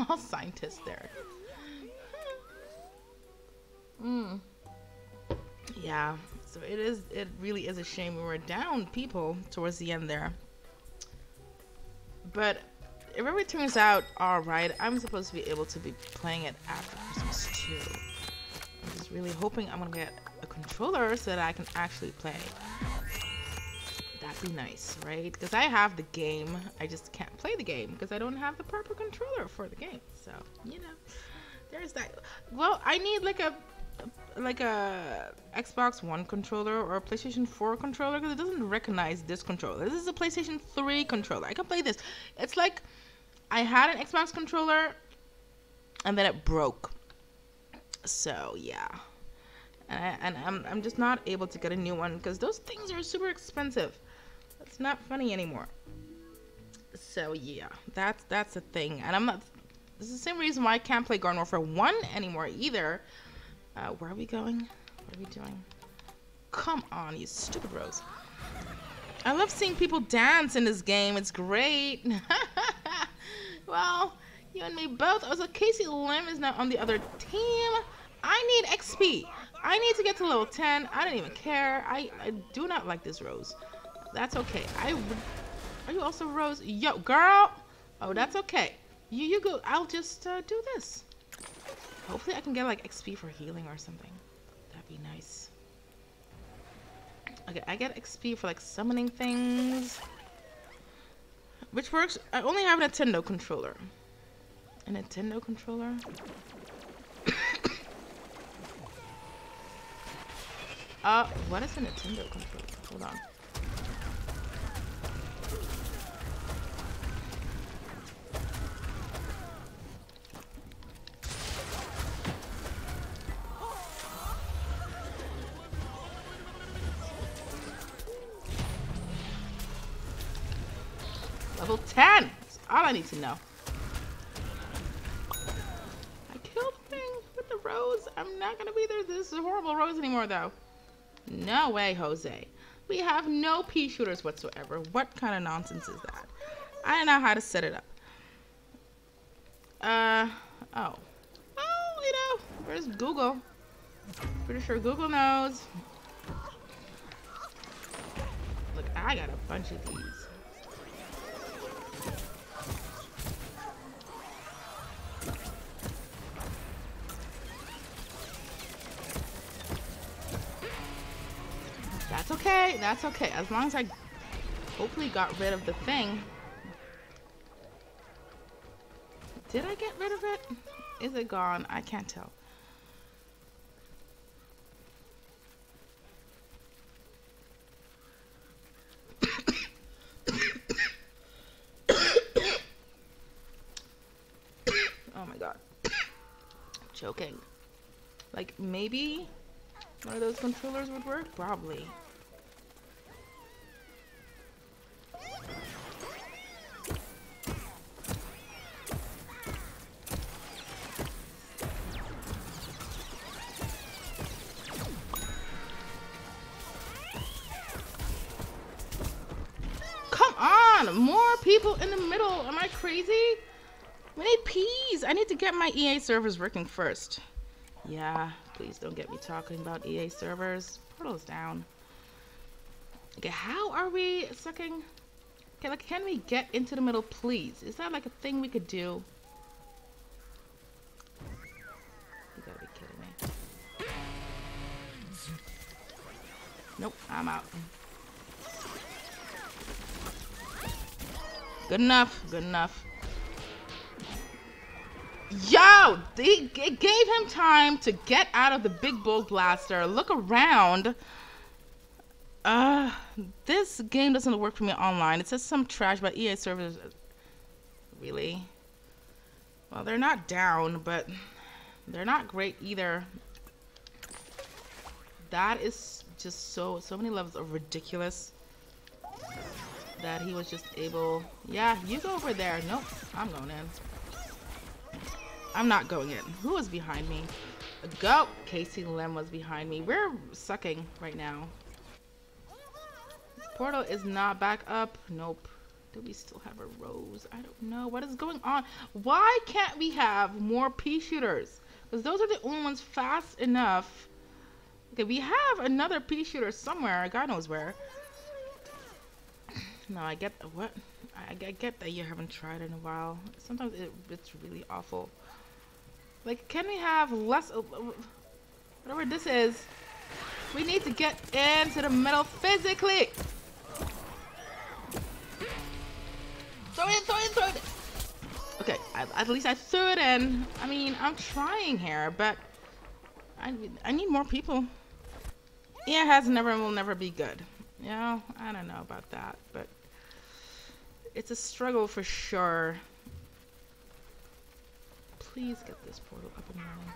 All scientists there. Yeah, so it really is a shame we were down people towards the end there. But if it turns out alright, I'm supposed to be able to be playing it after Christmas too. I'm just really hoping I'm gonna get a controller so that I can actually play. That'd be nice, right? Because I have the game, I just can't play the game because I don't have the proper controller for the game. So, you know, there's that. Well, I need like a Xbox One controller or a PlayStation 4 controller because it doesn't recognize this controller. This is a PlayStation 3 controller. I can play this. It's like I had an Xbox controller and then it broke. So yeah, and I'm just not able to get a new one because those things are super expensive. That's not funny anymore. So yeah, that's a thing. And I'm not. This is the same reason why I can't play Garden Warfare 1 anymore either. Where are we going? What are we doing? Come on, you stupid rose. I love seeing people dance in this game. It's great. Well, you and me both. Also, Casey Lim is now on the other team. I need XP. I need to get to level 10. I don't even care. I do not like this rose. That's okay. Are you also rose? Yo, girl. Oh, that's okay. You go. I'll just do this. Hopefully I can get like XP for healing or something. That'd be nice. Okay, I get XP for like summoning things. Which works. I only have a Nintendo controller. A Nintendo controller? What is a Nintendo controller? Hold on. Level 10! That's all I need to know. I killed the thing with the rose. I'm not gonna be there. This is a horrible rose anymore, though. No way, Jose. We have no pea shooters whatsoever. What kind of nonsense is that? I don't know how to set it up. Oh, you know, where's Google? Pretty sure Google knows. I got a bunch of these. That's okay. That's okay. As long as I hopefully got rid of the thing. Did I get rid of it? Is it gone? I can't tell. Oh my god. I'm choking. Like, maybe one of those controllers would work? Probably. Come on! More people in the middle! Am I crazy? We need peas! I need to get my EA servers working first. Yeah. Please don't get me talking about EA servers. Portal's down. Okay, how are we sucking? Okay, like, can we get into the middle, please? Is that like a thing we could do? You gotta be kidding me. Nope, I'm out. Good enough, good enough. Yo, it gave him time to get out of the big bull blaster, look around. This game doesn't work for me online. It says some trash about EA servers. Really? Well, they're not down, but they're not great either. That is just so many levels of ridiculous that he was just able. Yeah, you go over there. Nope, I'm going in. I'm not going in. Who was behind me? Go! Casey Lem was behind me. We're sucking right now. Portal is not back up. Nope. Do we still have a rose? I don't know. What is going on? Why can't we have more pea shooters? Because those are the only ones fast enough. Okay, we have another pea shooter somewhere. God knows where. No, I get what? I get that you haven't tried in a while. Sometimes it's really awful. Like, can we have less, whatever this is, we need to get into the middle physically. Throw it in, throw it in, throw it in. Okay, at least I threw it in. I mean, I'm trying here, but I need more people. Yeah, has never and will never be good. You know, I don't know about that, but it's a struggle for sure. Please get this portal up and running.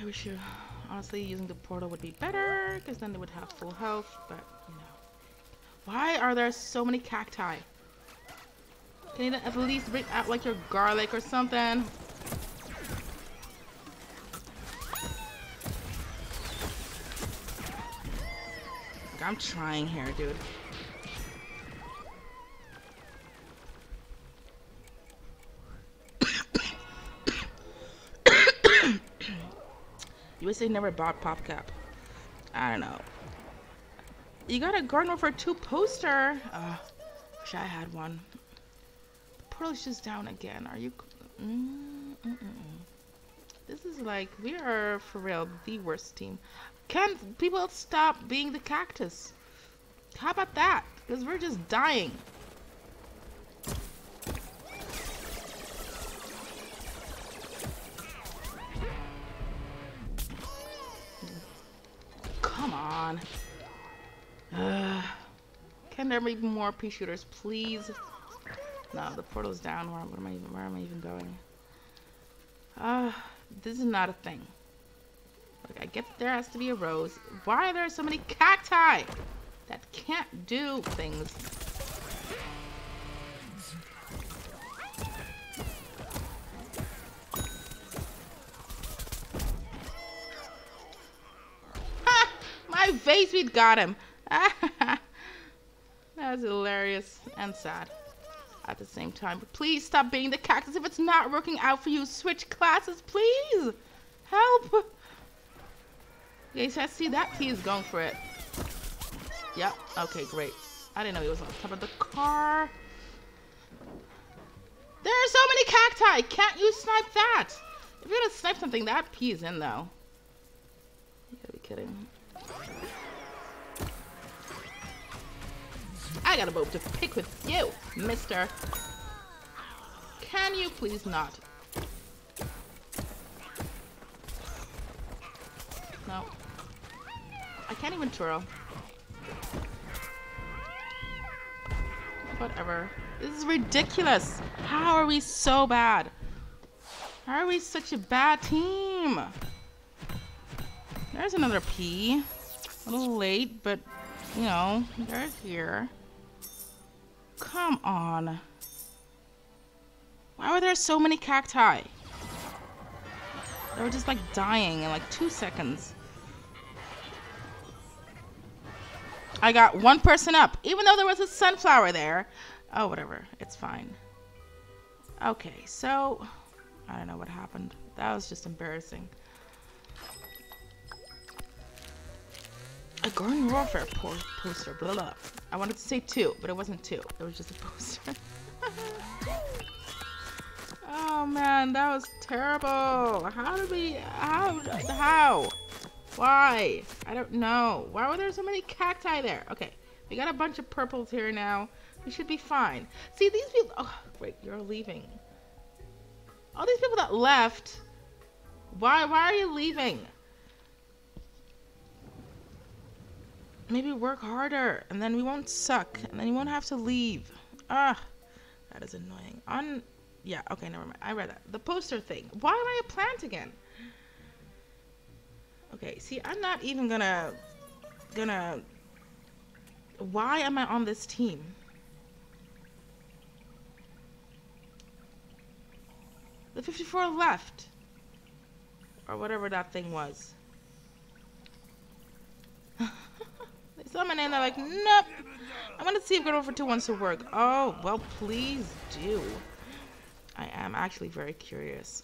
I wish you, honestly, using the portal would be better, because then they would have full health, but, you know. Why are there so many cacti? Can you at least bring out, like, your garlic or something? I'm trying here, dude. You would say never bought PopCap. I don't know. You got a Garden Warfare 2 poster. Wish I had one. The portal's just down again. Are you? This is like, we are for real the worst team. Can people stop being the cactus? How about that? Because we're just dying. Come on. Can there be more pea shooters, please? No, the portal's down. Where am I even going? This is not a thing. Like, I get there has to be a rose. Why are there so many cacti that can't do things? Ha! My vase weed got him. That was hilarious and sad. at the same time. But please stop being the cactus. If it's not working out for you, switch classes, please. Help. Okay, so I see that he is going for it. Yep. Okay, great. I didn't know he was on top of the car. There are so many cacti. Can't you snipe that? If you're gonna snipe something, that pea is in though. You gotta be kidding. I got a bone to pick with you, mister. Can you please not? No. I can't even twirl. Whatever. This is ridiculous. How are we so bad? How are we such a bad team? There's another pea. A little late, but you know, they're here. Come on. Why were there so many cacti? They were just like dying in like 2 seconds. I got one person up, even though there was a sunflower there. Oh, whatever. It's fine. Okay, so I don't know what happened. That was just embarrassing. A Garden Warfare poster. Blah, blah. I wanted to say 2, but it wasn't 2. It was just a poster. Oh, man. That was terrible. How did we... How? Why? I don't know. Why were there so many cacti there? Okay. We got a bunch of purples here now. We should be fine. See, these people... Oh, wait. You're leaving. All these people that left... Why are you leaving? Maybe work harder, and then we won't suck, and then you won't have to leave. Ah, that is annoying. Yeah, okay, never mind. I read that. The poster thing. Why am I a plant again? Okay, see, I'm not even gonna... Why am I on this team? The 54 left. Or whatever that thing was. Someone in there like, nope. I want to see if Garden Warfare 2 wants to work. Oh, well, please do. I am actually very curious.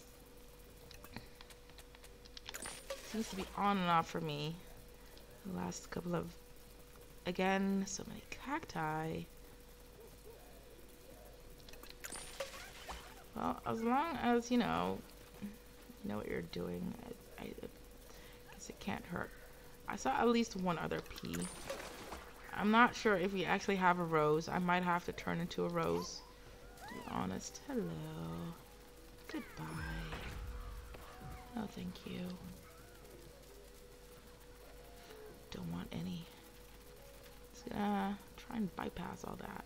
It seems to be on and off for me. The last couple of... Again, so many cacti. Well, as long as, you know what you're doing, I guess it can't hurt. I saw at least one other pea. I'm not sure if we actually have a rose. I might have to turn into a rose, to be honest. Hello. Goodbye. No, thank you. Don't want any. Just gonna try and bypass all that.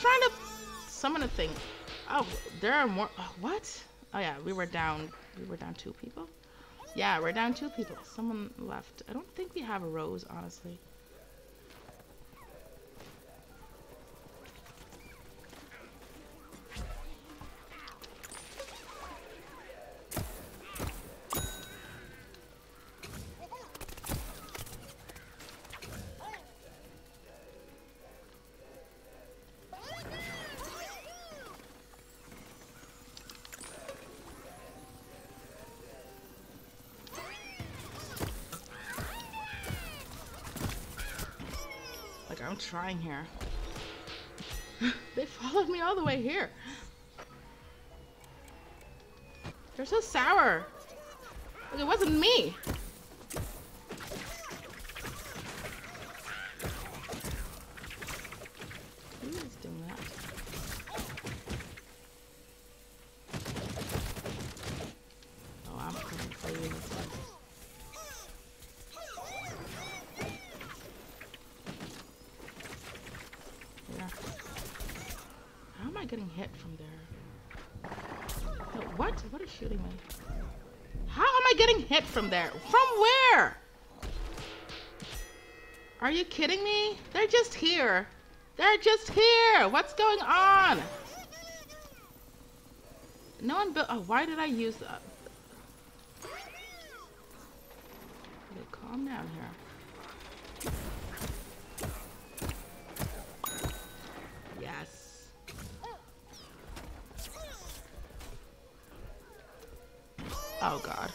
Trying to summon a thing. Oh, there are more. Oh, what? Oh yeah, we were down 2 people. Yeah, we're down 2 people. Someone left. I don't think we have a rose, honestly. I'm trying here. They followed me all the way here. They're so sour. Like, it wasn't me. Who is doing that? Oh, I'm coming for you this one. Getting hit from there. No, what? What is shooting me? How am I getting hit from there? From where? Are you kidding me? They're just here. They're just here. What's going on? No one built. Oh, why did I use that? on down here. Yes. Oh God.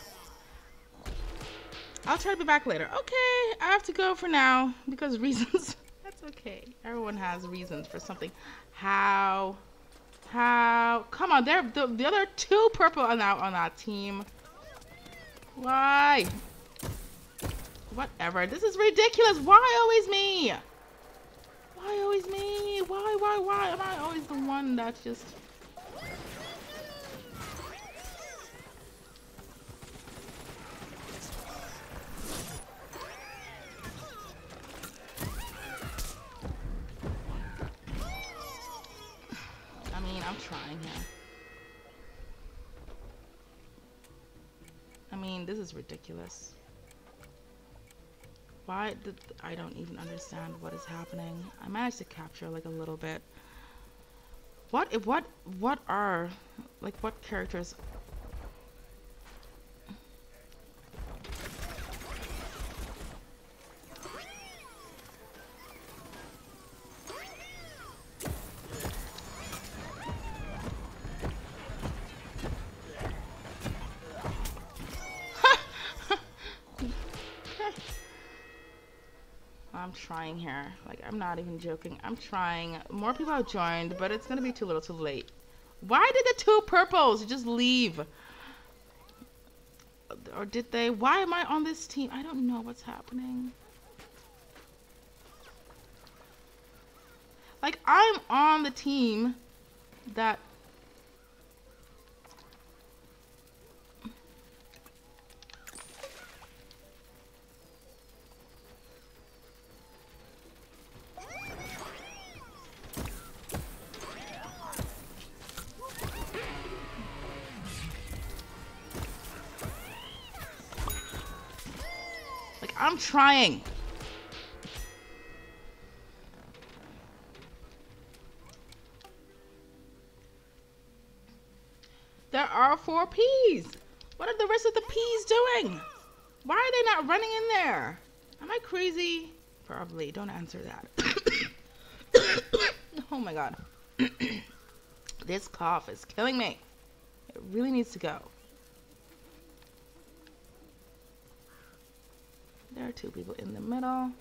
I'll try to be back later. Okay, I have to go for now because reasons. That's okay. Everyone has reasons for something. How? Come on, there. The other two purple are now on our team. Why? Whatever. This is ridiculous. Why always me? Why always me? Why am I always the one that's just? This is ridiculous. Why did I don't even understand what is happening. I managed to capture like a little bit. What are like what characters? Trying here, like I'm not even joking. I'm trying. More people have joined, but it's gonna be too little too late. Why did the two purples just leave? Or did they? Why am I on this team? I don't know what's happening. Like I'm on the team that I'm trying. There are 4 peas. What are the rest of the peas doing? Why are they not running in there? Am I crazy? Probably. Don't answer that. Oh my God. This cough is killing me. It really needs to go. There are 2 people in the middle.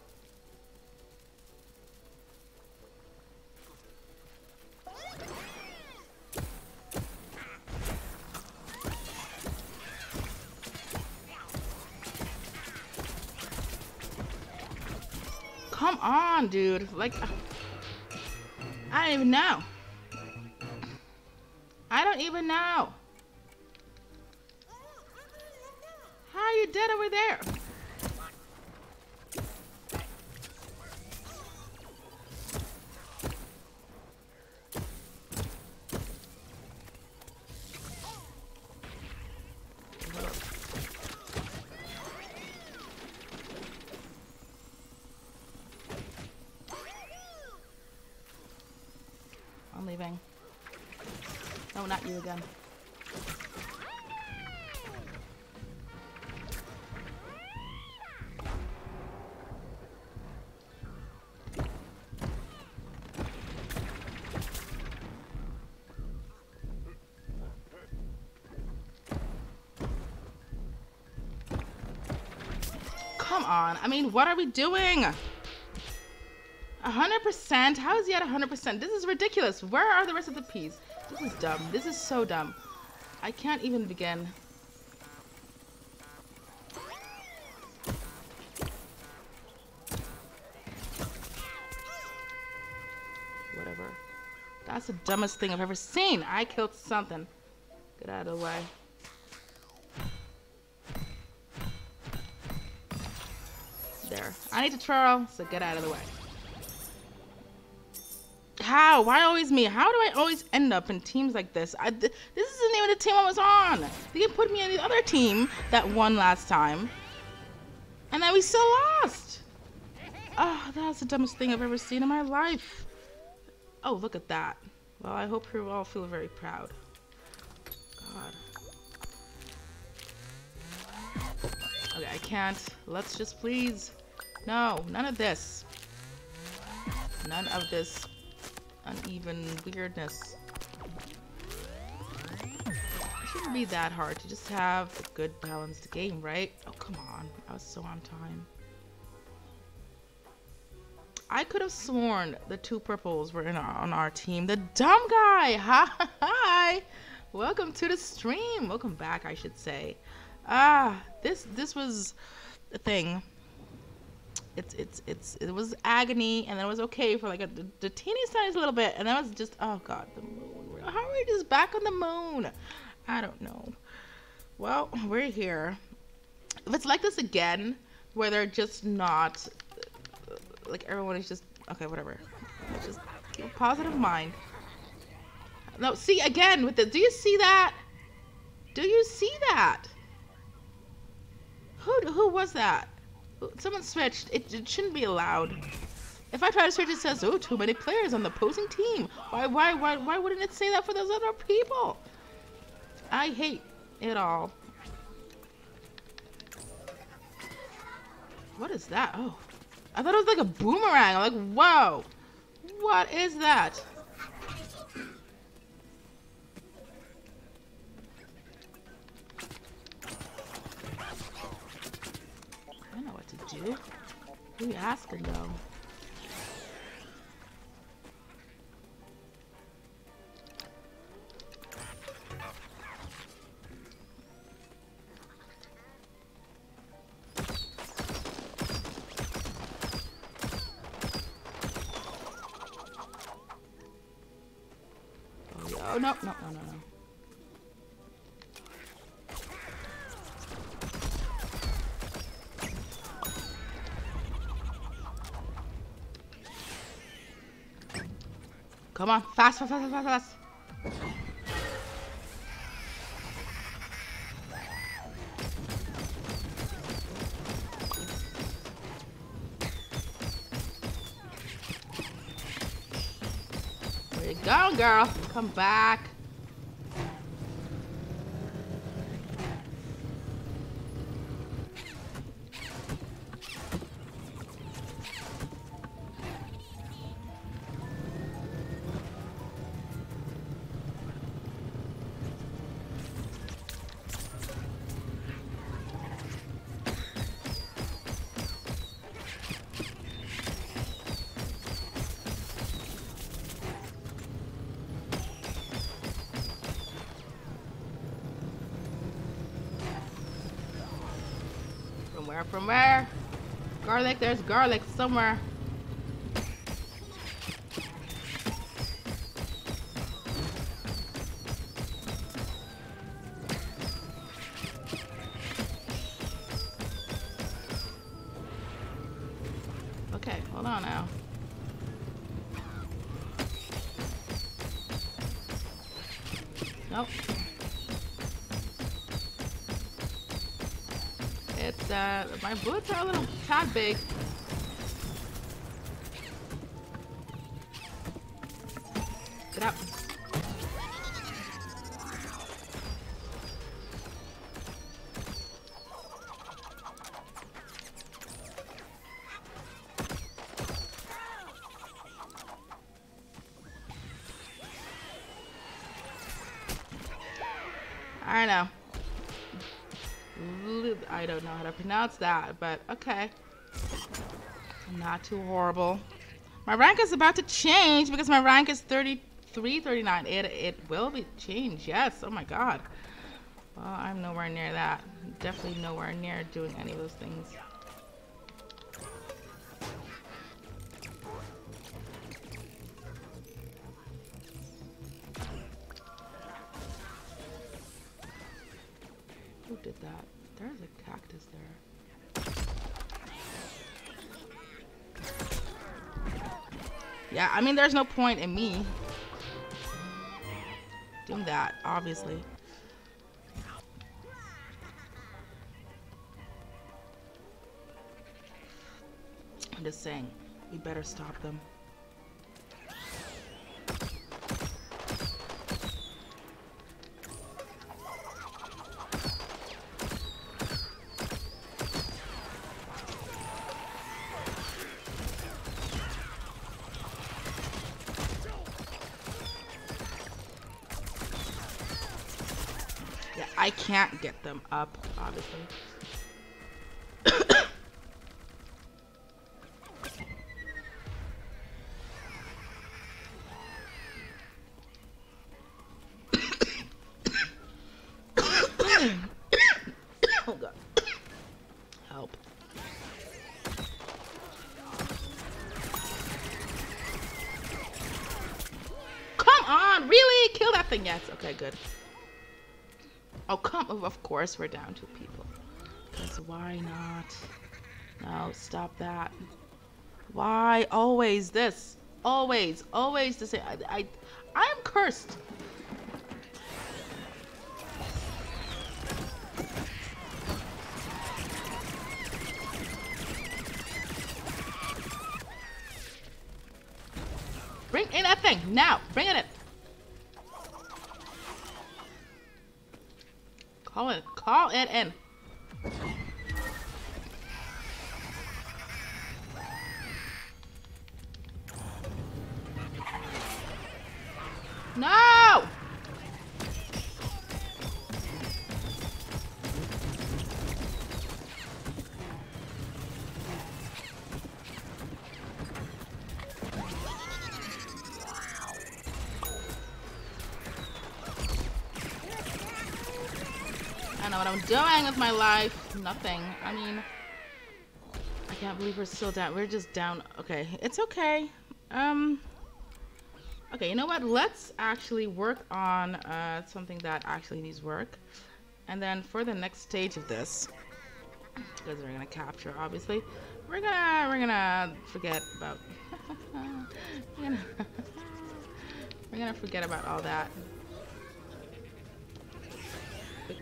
Come on, dude. Like, I don't even know. I don't even know. How are you dead over there? No, not you again. Come on. I mean, what are we doing? 100%? How is he at 100%? This is ridiculous. Where are the rest of the peas? This is dumb. This is so dumb. I can't even begin. Whatever. That's the dumbest thing I've ever seen. I killed something. Get out of the way. There. I need to troll, so get out of the way. How? Why always me? How do I always end up in teams like this? This isn't even the team I was on. They can put me on the other team that won last time. And then we still lost. Oh, that's the dumbest thing I've ever seen in my life. Oh, look at that. Well, I hope you all feel very proud. God. Okay, I can't. Let's just please. No, none of this. None of this uneven weirdness. It shouldn't be that hard to just have a good balanced game, right? Oh, come on. I was so on time. I could have sworn the two purples were on our team. The dumb guy! Hi! Welcome to the stream! Welcome back, I should say. Ah, this was a thing. It was agony, and then it was okay for like the teeniest, tiniest little bit, and that was just, oh god, the moon. How are we just back on the moon? I don't know. Well, we're here. If it's like this again, where they're just not, like everyone is just, okay, whatever. Just keep a positive mind. No, see, again, with the, do you see that? Do you see that? Who was that? Someone switched. It shouldn't be allowed. If I try to switch, it says, oh, too many players on the opposing team. Why wouldn't it say that for those other people? I hate it all. What is that? Oh, I thought it was like a boomerang. I'm like, whoa, what is that? Who are you asking though? Oh no, no, no, no, no. Come on, fast, fast, fast, fast, fast. Where you going, girl? Come back. From where? Garlic, there's garlic somewhere. Okay, hold on now. Nope. My bullets are a little tad big. Get up. I know. I don't know how to pronounce that, but okay. Not too horrible. My rank is about to change because my rank is 33, 39. It will be changed, yes. Oh my god. Well, I'm nowhere near that. Definitely nowhere near doing any of those things. Who did that? There's a cactus there. Yeah, I mean, there's no point in me doing that, obviously. I'm just saying, we better stop them. I can't get them up, obviously. Yes, okay, good. Oh, come, of course, we're down 2 people. Because why not? No, stop that. Why always this? Always, always the same. I am cursed. Bring in that thing, now, bring it in. Call it in. No! What I'm doing with my life, nothing. I mean, I can't believe we're still down. We're just down. Okay, it's okay. Okay, you know what? Let's actually work on something that actually needs work, and then for the next stage of this, because we're gonna capture, obviously, we're gonna forget about we're gonna forget about all that.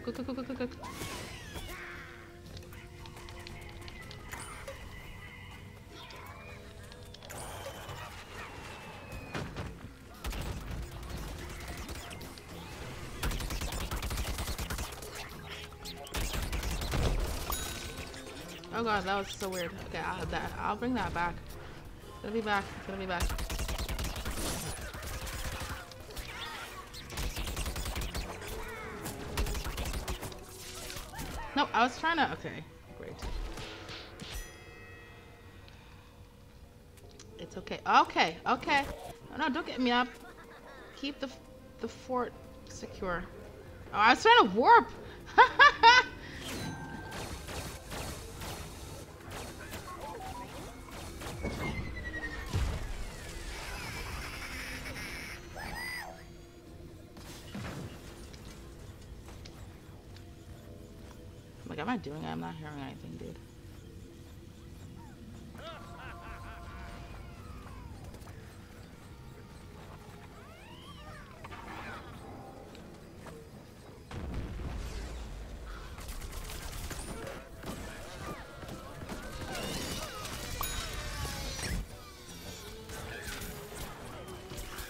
Quick. Oh god, that was so weird. Okay, I'll have that. I'll bring that back. It's gonna be back. It's gonna be back. No, I was trying to. Okay, great. It's okay. Okay. No, don't get me up. Keep the fort secure. Oh, I was trying to warp. Am I doing it? I'm not hearing anything, dude.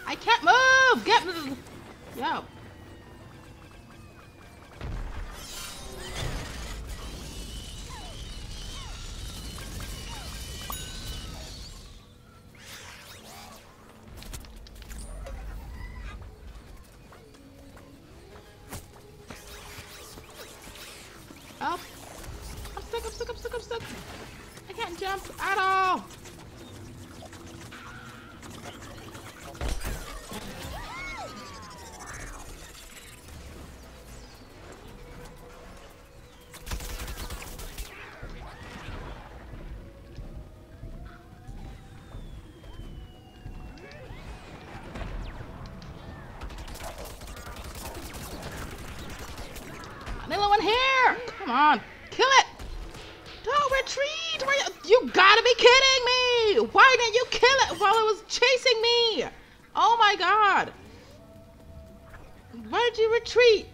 I can't move! Get me! Yo! I'm stuck. I can't jump at all. Another one here. Come on. Kill it. Retreat! You gotta be kidding me! Why didn't you kill it while it was chasing me? Oh my god! Why did you retreat?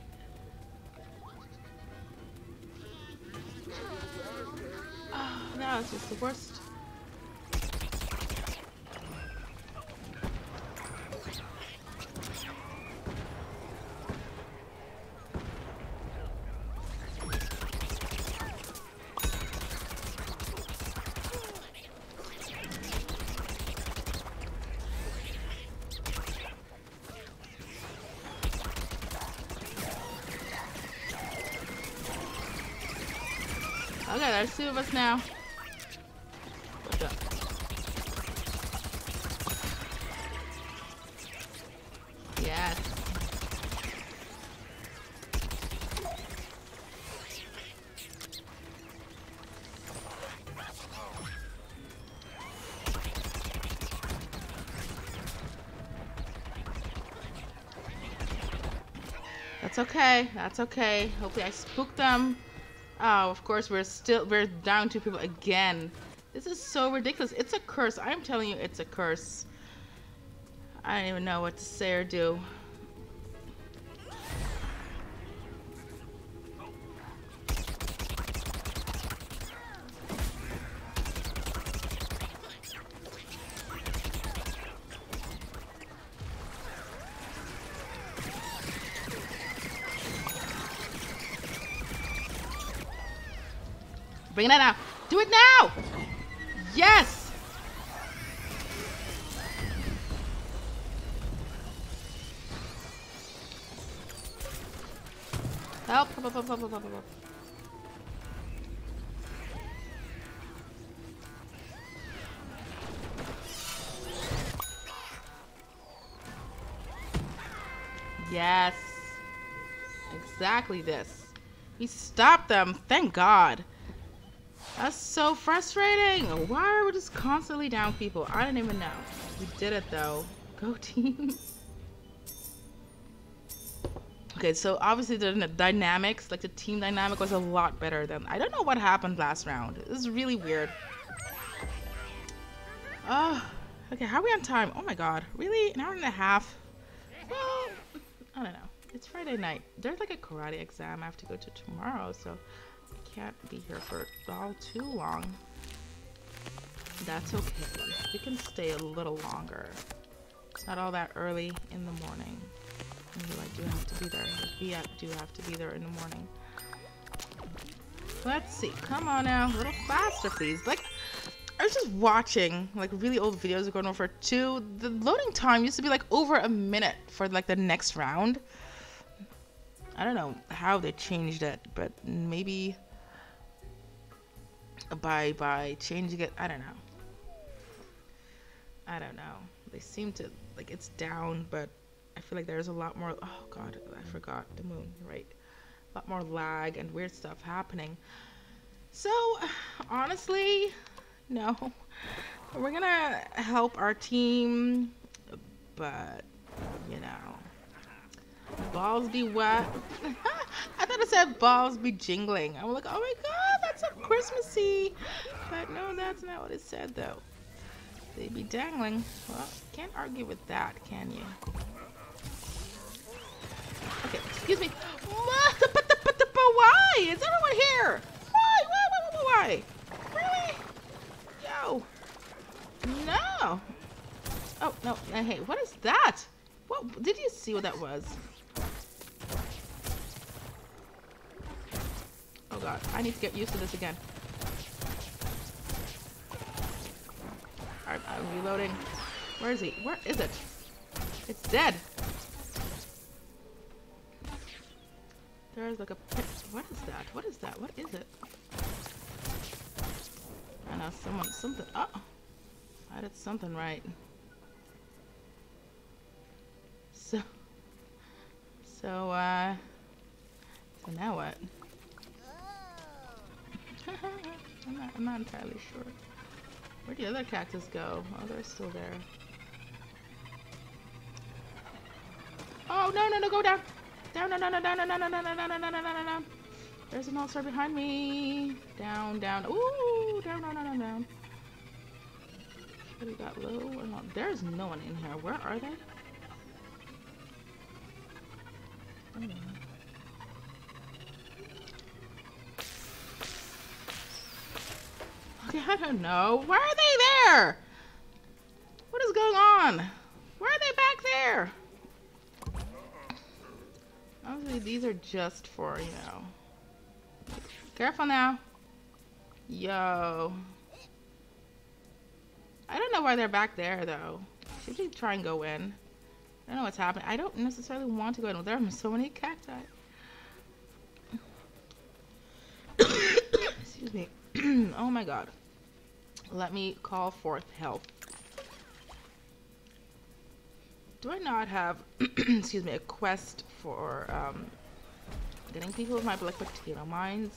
Oh, that was just the worst. Okay, there's two of us now. What's up? Yes. That's okay. That's okay. Hopefully I spooked them. Oh, of course we're down two people again. This is so ridiculous. It's a curse. I'm telling you, it's a curse. I don't even know what to say or do. Bring that out. Do it now! Yes! Help, help, help, help, help, help, help. Yes. Exactly this. We stopped them. Thank God. That's so frustrating. Why are we just constantly down people? I don't even know. We did it though. Go team. Okay, so obviously the dynamics, like the team dynamic was a lot better than, I don't know what happened last round. This is really weird. Oh, okay, how are we on time? Oh my God, really? An hour and a half? Well, I don't know. It's Friday night. There's like a karate exam I have to go to tomorrow, so. Can't be here for all too long. That's okay. We can stay a little longer. It's not all that early in the morning. Maybe I do have to be there. We do have to be there in the morning. Let's see. Come on now. A little faster, please. Like, I was just watching, like, really old videos of Garden Warfare 2. The loading time used to be, like, over a minute for, like, the next round. I don't know how they changed it, but maybe... by changing it, I don't know. I don't know. They seem to, like, it's down, but I feel like there's a lot more. Oh God, I forgot the moon. You're right, a lot more lag and weird stuff happening. So honestly, no, we're gonna help our team, but you know, balls be wet. I thought it said balls be jingling. I'm like, oh my God. Christmassy, but no, that's not what it said though. They be dangling. Well, can't argue with that, can you? Okay, excuse me. Why is everyone here? Why? Really? Yo. No. Oh no. Hey, what is that? What did you see? What that was? God, I need to get used to this again. Alright, I'm reloading. Where is he? Where is it? It's dead. There's like a pit. What is that? What is that? What is it? I know someone, something. Oh, I did something right. So now what? I'm not entirely sure. Where'd the other cactus go? Oh, they're still there. Oh no, go down! Down, no. There's an all-star behind me. Down. Ooh, down. What do we got, low or not? There's no one in here. Where are they? Oh. I don't know. Why are they there? What is going on? Why are they back there? Obviously, these are just for, you know. Careful now. Yo. I don't know why they're back there, though. Should we try and go in? I don't know what's happening. I don't necessarily want to go in. There are so many cacti. Excuse me. Oh my god. Let me call forth help. Do I not have, excuse me, a quest for getting people with my black potato mines?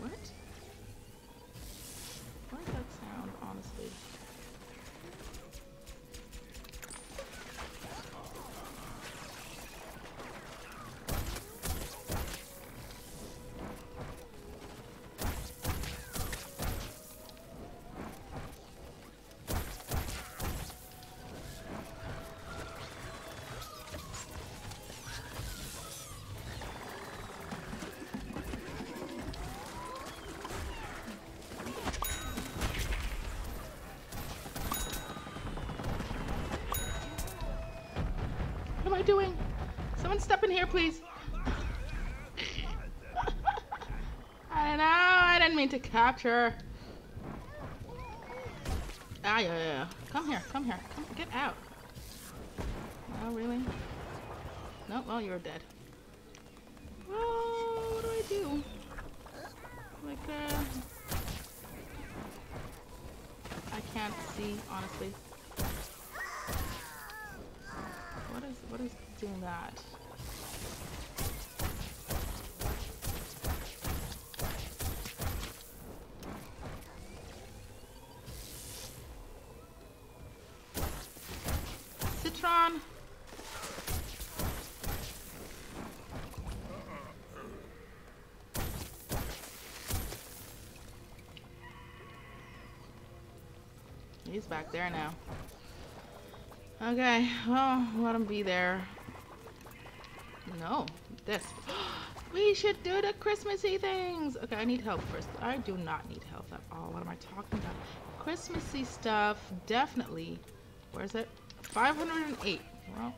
What? What is that sound, honestly? Doing? Someone step in here, please. I don't know. I didn't mean to capture. Ah, yeah. Come here. Come here. Come, get out. Oh, really? Nope. Well, you're dead. Oh, what do? Like, I can't see, honestly. What is doing that? Citron. He's back there now. Okay, well, let him be there. No, this. We should do the Christmassy things. Okay, I need help first. I do not need help at all. What am I talking about? Christmassy stuff, definitely. Where is it? 508. Well,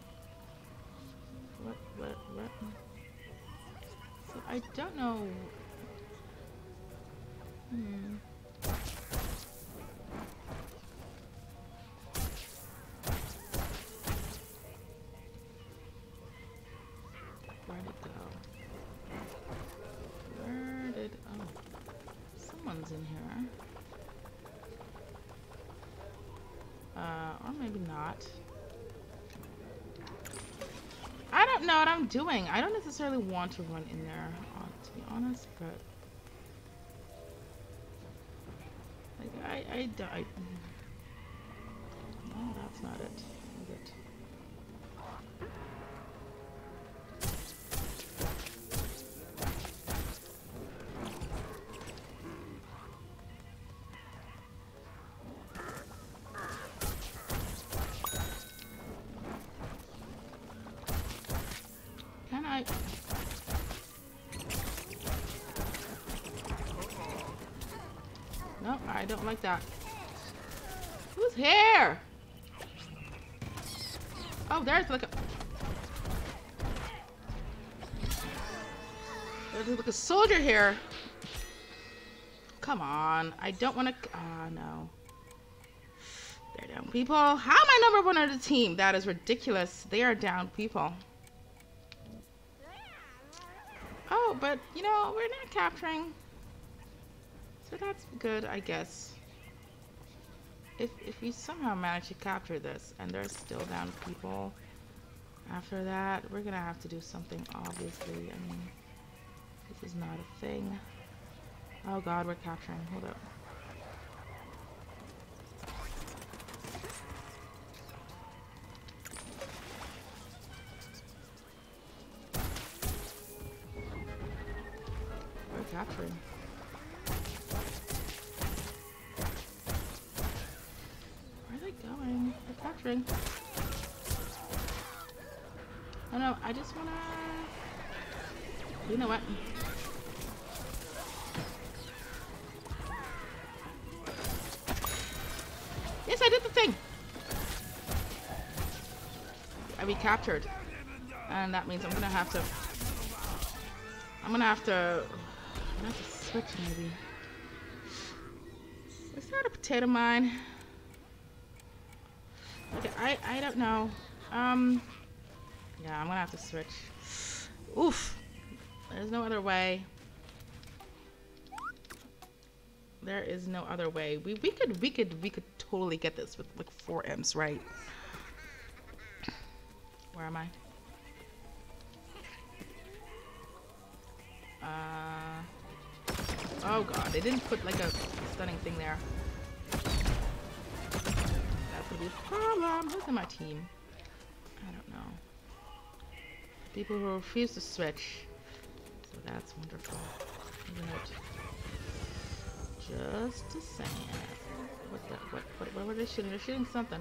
what? So I don't know. In here, or maybe not. I don't know what I'm doing. I don't necessarily want to run in there, to be honest, but like I died. No, that's not it. Is it? No, I don't like that. Who's here? Oh, there's like a... There's like a soldier here. Come on. I don't want to... Ah, no. They're down people. How am I number one on the team? That is ridiculous. They are down people. Oh, but, you know, we're not capturing... So that's good, I guess. If we somehow manage to capture this and there's still down people after that, we're gonna have to do something, obviously. I mean, this is not a thing. Oh god, we're capturing. Hold up. We're capturing. Capturing. Oh no, I just wanna... You know what? Yes, I did the thing! I recaptured. And that means I'm gonna have to... I'm gonna have to switch, maybe. Is that a potato mine? Okay, I don't know. Yeah, I'm gonna have to switch. Oof. There's no other way. There is no other way. We could totally get this with like 4 imps, right? Where am I? Oh god, they didn't put like a stunning thing there. That's gonna be a problem. Who's in my team? I don't know. People who refuse to switch. So that's wonderful. Even just a second. What's that? What were they shooting? They're shooting something.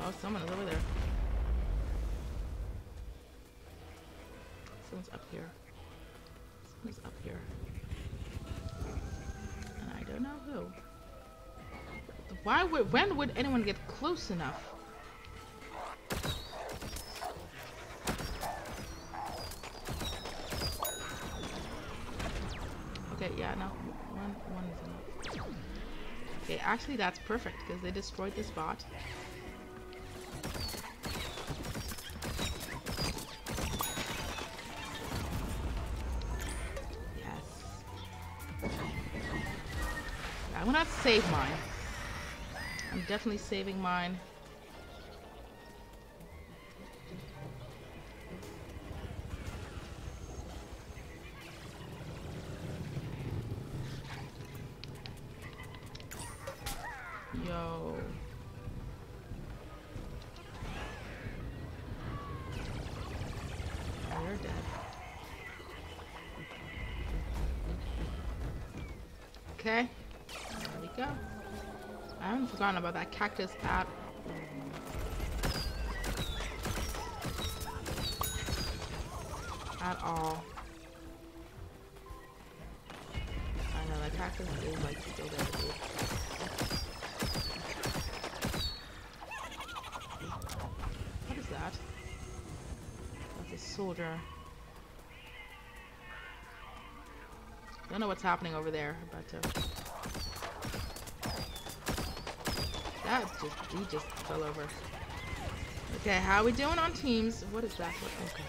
Oh, someone is over there. Someone's up here. Someone's up here. And I don't know who. Why would, when would anyone get close enough? Okay, yeah, no. One is enough. Okay, actually that's perfect because they destroyed this bot. Yes. I will not save mine. I'm definitely saving mine. Yo. Oh, you're dead. Okay. There we go. I haven't forgotten about that cactus app. At all. I know that cactus is like to go there. Soldier. Don't know what's happening over there, but he just fell over. Okay, how are we doing on teams? What is that? What, okay,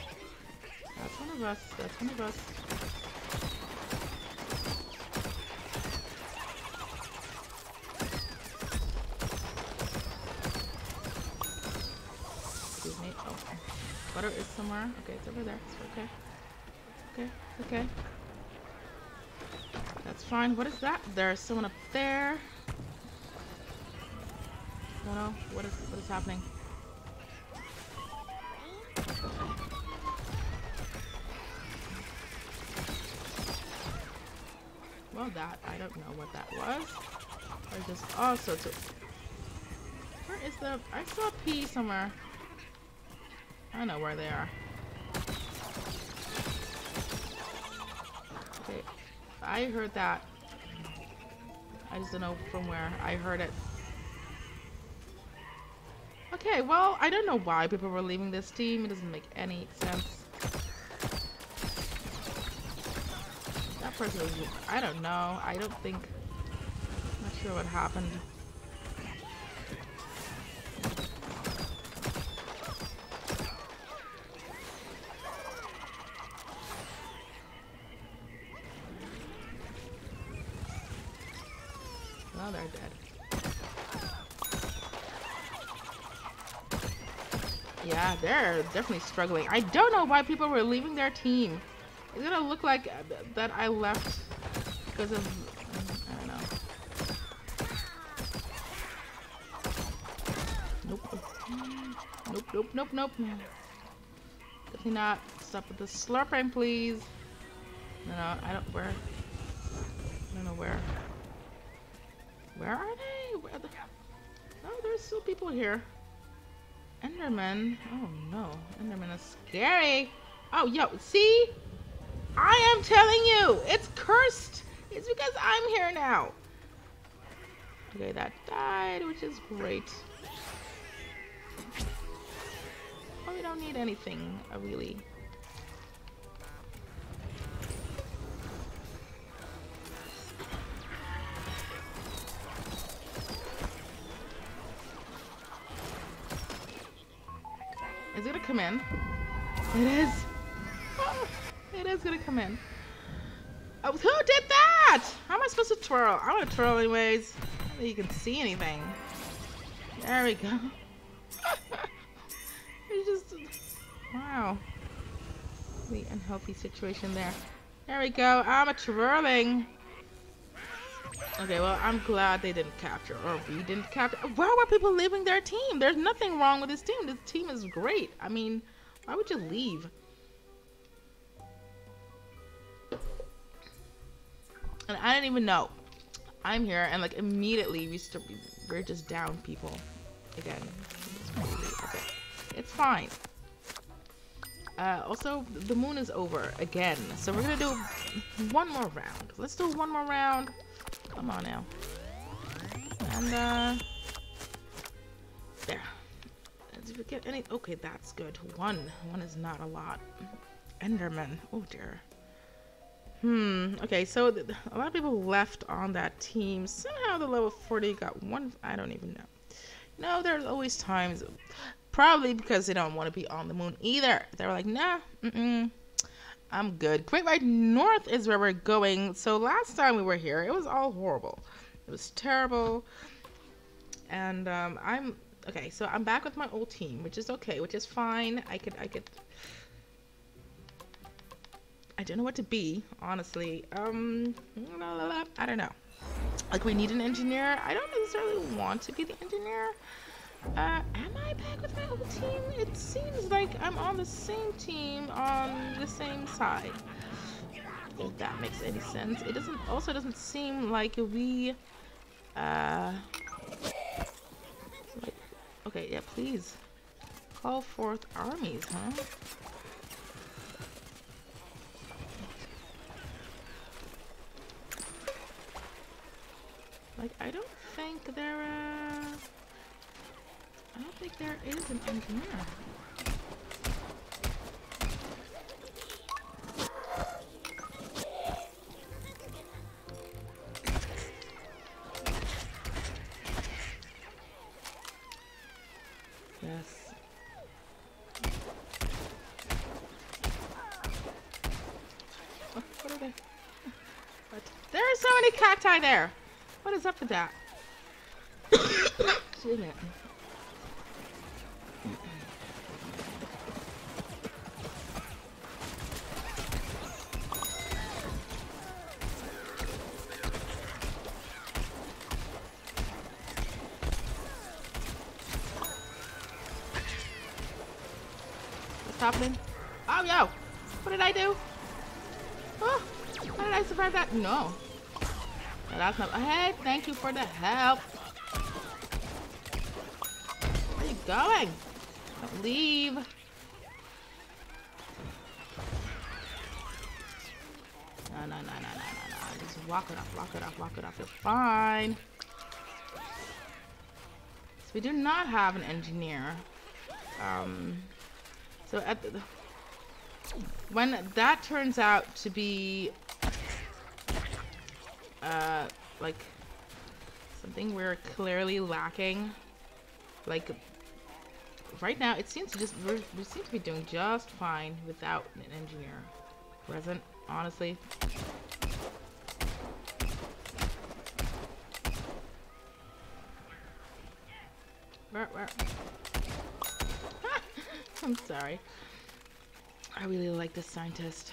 that's one of us. That's one of us. Butter is somewhere. Okay, it's over there. It's okay. Okay, okay. That's fine. What is that? There's someone up there. I don't know. What is happening? Well, that, I don't know what that was. There's just all sorts of... Where is the... I saw pee somewhere. I know where they are. Okay, I heard that. I just don't know from where I heard it. Okay, well, I don't know why people were leaving this team. It doesn't make any sense. That person was, I don't know. I don't think, I'm not sure what happened. Oh, they're dead. Yeah, they're definitely struggling. I don't know why people were leaving their team. It's gonna look like that I left because of... I don't know. Nope. Nope, nope, nope, nope. Definitely not. Stop with the slurping, please. No, I don't... Where? I don't know where. Where are they? Where are they? Oh, there's still people here. Enderman. Oh no, Enderman is scary. Oh, yo, see? I am telling you, it's cursed. It's because I'm here now. Okay, that died, which is great. Oh, we don't need anything, really. Is it gonna come in? It is. Oh, It is gonna come in. Oh, who did that? How am I supposed to twirl? I want to twirl anyways. So you can see anything. There we go. It's just... wow. The unhealthy situation there. There we go. I'm twirling. Okay, well, I'm glad they didn't capture, or we didn't capture. Why were people leaving their team? There's nothing wrong with this team. This team is great. I mean, why would you leave? And I didn't even know. I'm here, and like immediately we're just down people again. Okay, it's fine. Also, the moon is over again, so we're gonna do one more round. Let's do one more round. Come on now. And there. Did we get any? Okay, that's good. One is not a lot. Enderman. Oh dear. Okay, so a lot of people left on that team. Somehow the level 40 got one. I don't even know. No, there's always times. Probably because they don't want to be on the moon either. They were like, nah, I'm good. Great White North is where we're going. So last time we were here, it was all horrible. It was terrible. And I'm okay. So I'm back with my old team, which is okay, which is fine. I don't know what to be, honestly. I don't know. Like, we need an engineer. I don't necessarily want to be the engineer. Am I back with my old team? It seems like I'm on the same team on the same side. If that makes any sense. It doesn't. Also, doesn't seem like we. Okay, yeah, please call forth armies, huh? Like, I don't think there. I don't think there is an engineer. Yes. Oh, what are they? What? There are so many cacti there. What is up with that? Excuse me. Happening. Oh, yo! What did I do? Oh, how did I survive that? No. No, that's not. Hey, thank you for the help. Where are you going? Don't leave. No. Just walk it off. You're fine. So we do not have an engineer. So at the, when that turns out to be like something we're clearly lacking, like right now it seems to just we seem to be doing just fine without an engineer present, honestly. Where? I'm sorry. I really like this scientist.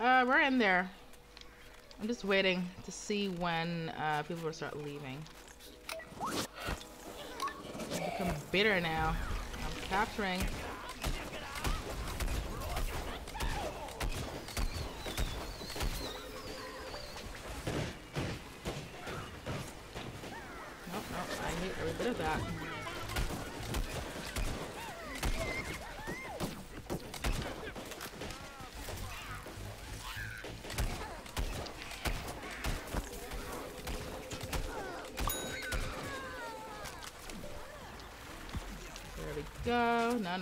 We're in there. I'm just waiting to see when people will start leaving. I've become bitter now. I'm capturing. Nope, I hate every bit of that. Go. No.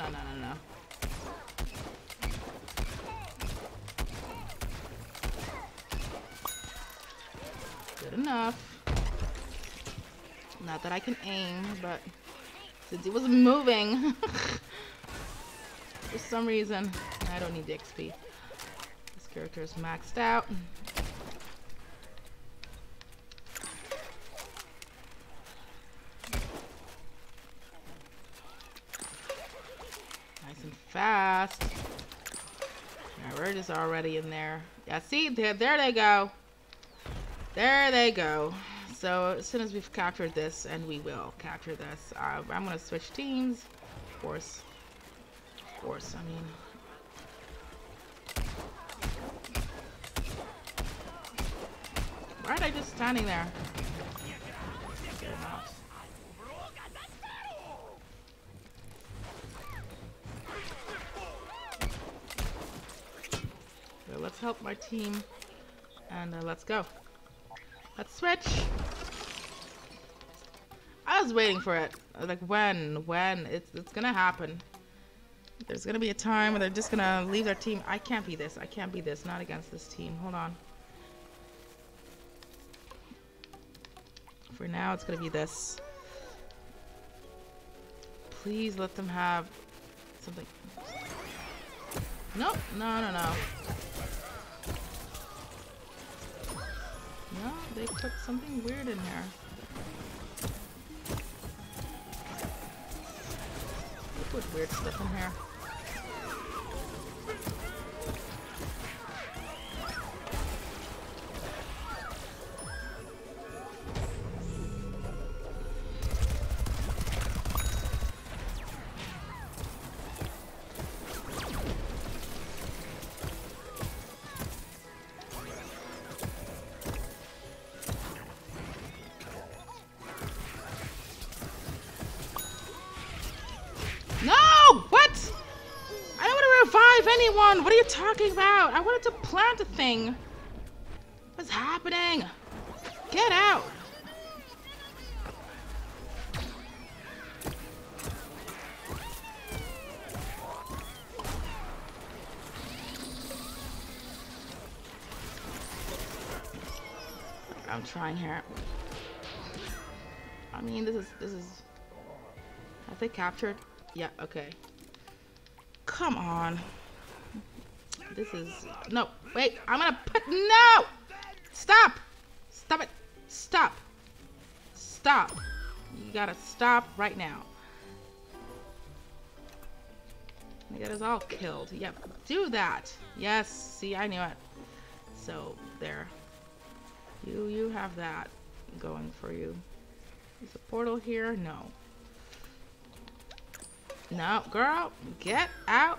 Good enough. Not that I can aim, but since it was moving for some reason, I don't need the XP. Character is maxed out. Nice and fast. Now we're just already in there. Yeah, see, there they go. There they go. So as soon as we've captured this, and we will capture this, I'm gonna switch teams. Of course. Of course, I mean. Why are they just standing there? So let's help my team, and let's go. Let's switch. I was waiting for it. Like when it's gonna happen. There's gonna be a time where they're just gonna leave their team. I can't be this. I can't be this. Not against this team. Hold on. For now, it's gonna be this. Please let them have something. Nope. No, no, no. No, they put something weird in here. They put weird stuff in here. Anyone? What are you talking about? I wanted to plant a thing. What's happening? Get out. I'm trying here. I mean, this is have they captured? Yeah, okay. Come on. This is no. Wait, I'm gonna put no. Stop. Stop it. Stop. Stop. You gotta stop right now. They got us all killed. Yep. Do that. Yes. See, I knew it. So there. You have that going for you. Is a portal here? No. No, girl. Get out.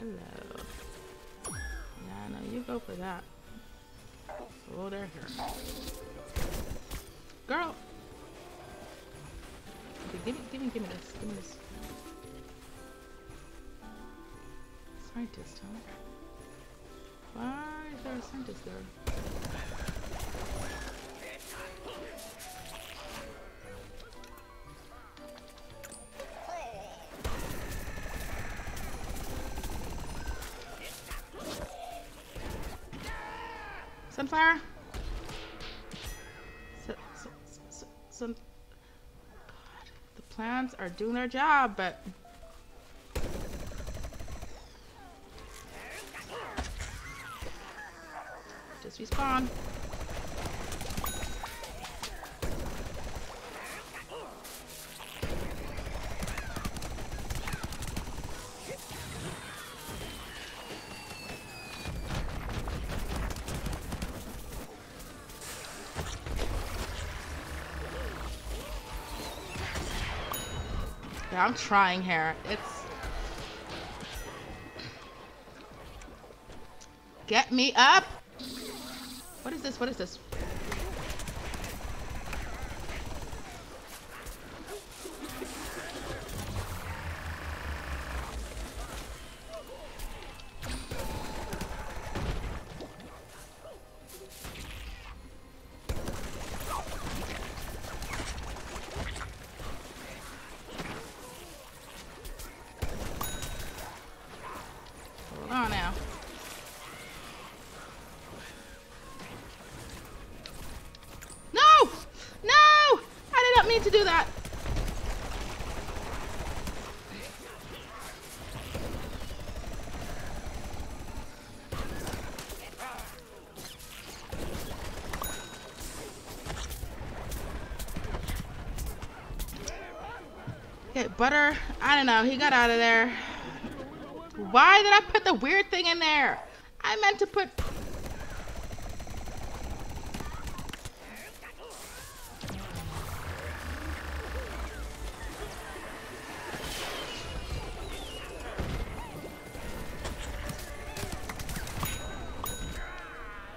Hello. Yeah, no, you go for that. Oh, they're here. Girl! Okay, give me this. Give me this. Scientist, huh? Why is there a scientist there? Sunflower? God, the plants are doing their job, but just respawn. I'm trying here. It's get me up. What is this? What is this? Okay, butter. I don't know. He got out of there. Why did I put the weird thing in there? I meant to put...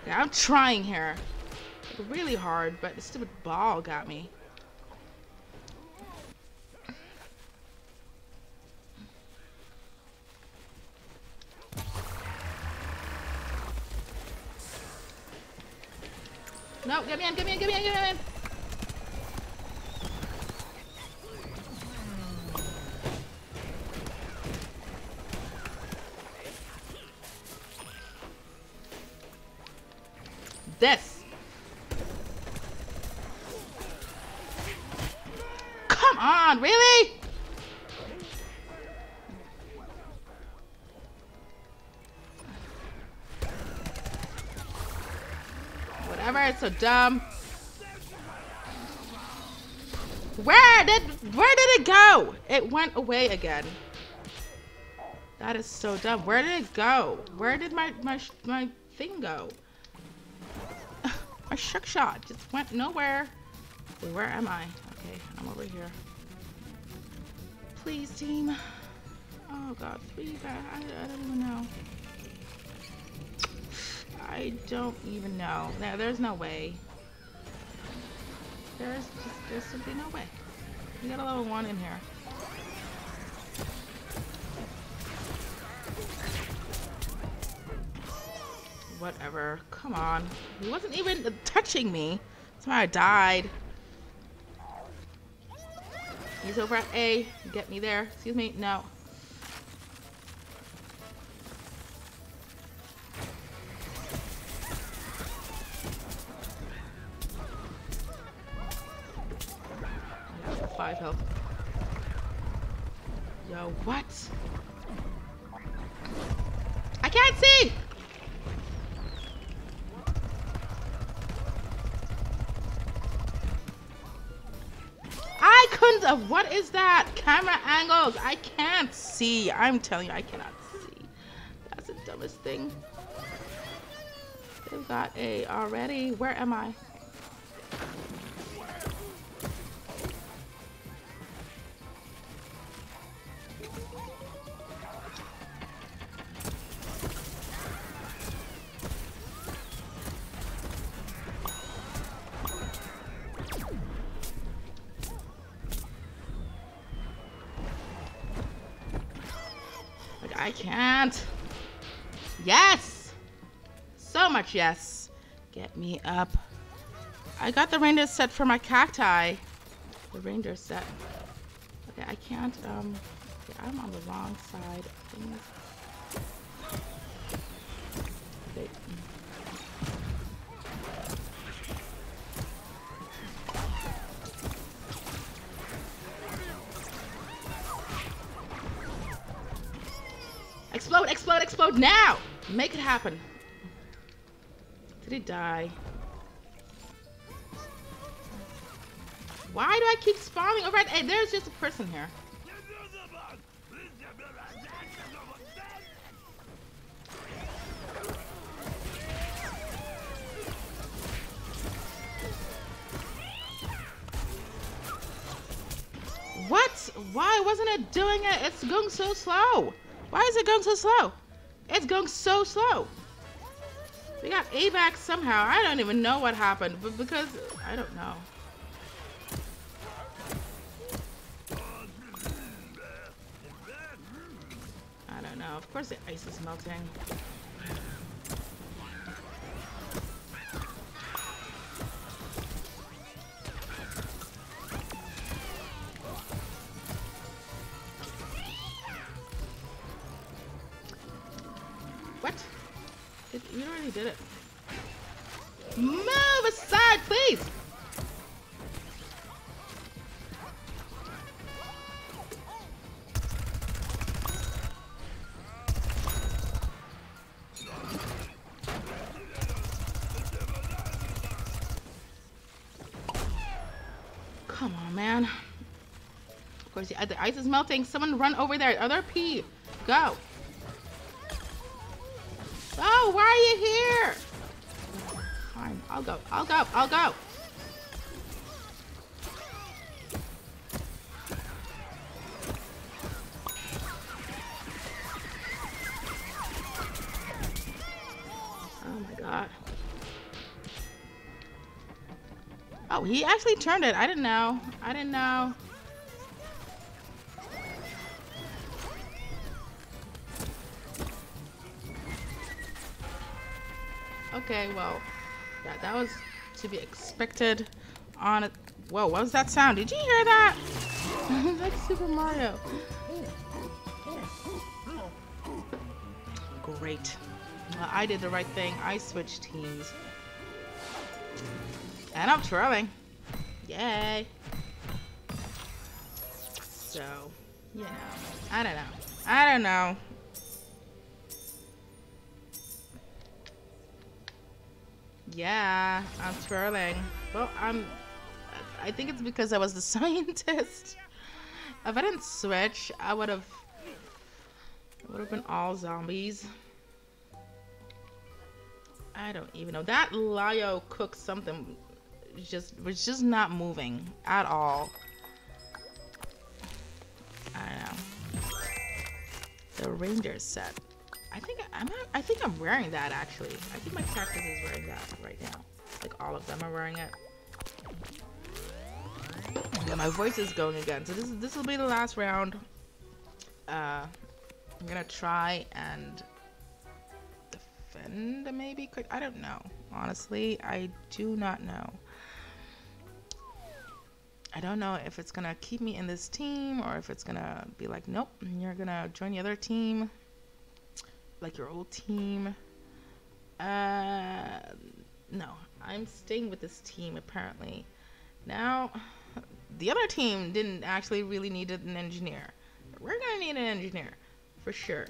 Yeah, I'm trying here. Really hard, but the stupid ball got me. No, get me in, get me in, get me in, get me in. This. Come on, really? It's so dumb. Where did it go? It went away again. That is so dumb. Where did it go? Where did my thing go? My shook shot just went nowhere. Where am I? Okay, I'm over here. Please, team. Oh god, please. I don't even know. I don't even know. There's no way. There should be no way. We got a level 1 in here. Whatever. Come on. He wasn't even touching me. That's why I died. He's over at A. Get me there. Excuse me. No. Help. Yo, what? I can't see! I couldn't... what is that? Camera angles! I can't see. I'm telling you, I cannot see. That's the dumbest thing. They've got A already. Where am I? I can't. Yes! So much yes. Get me up. I got the reindeer set for my cacti. The reindeer set. Okay, I can't, okay, I'm on the wrong side of things. Okay. Explode, explode, explode now! Make it happen. Did he die? Why do I keep spawning over at A? There's just a person here. What? Why wasn't it doing it? It's going so slow. Why is it going so slow? It's going so slow. We got A back somehow. I don't even know what happened, but because I don't know. I don't know. Of course the ice is melting. You already did it. Move aside, please! Come on, man. Of course, Where's the other? Ice is melting. Someone run over there. Other P. Go. Oh, why are you here? Fine. I'll go. Oh my god. Oh, he actually turned it. I didn't know. Okay, well, yeah, that was to be expected on a... Whoa, what was that sound? Did you hear that? It's like Super Mario. Great. Well, I did the right thing. I switched teams. And I'm trolling. Yay. So, you know, I don't know. Yeah, I'm twirling. Well, I think it's because I was the scientist. If I didn't switch, I would have been all zombies. I don't even know. That Lyo cooked something. Was just not moving at all. I don't know. The Ranger set. I think I'm wearing that actually. I think my character is wearing that right now. Like all of them are wearing it. Yeah, my voice is going again. So this will be the last round. I'm gonna try and defend maybe. I don't know. Honestly, I do not know. I don't know if it's gonna keep me in this team or if it's gonna be like, nope, you're gonna join the other team. Like your old team. No, I'm staying with this team apparently. Now, the other team didn't actually really need an engineer. We're gonna need an engineer for sure.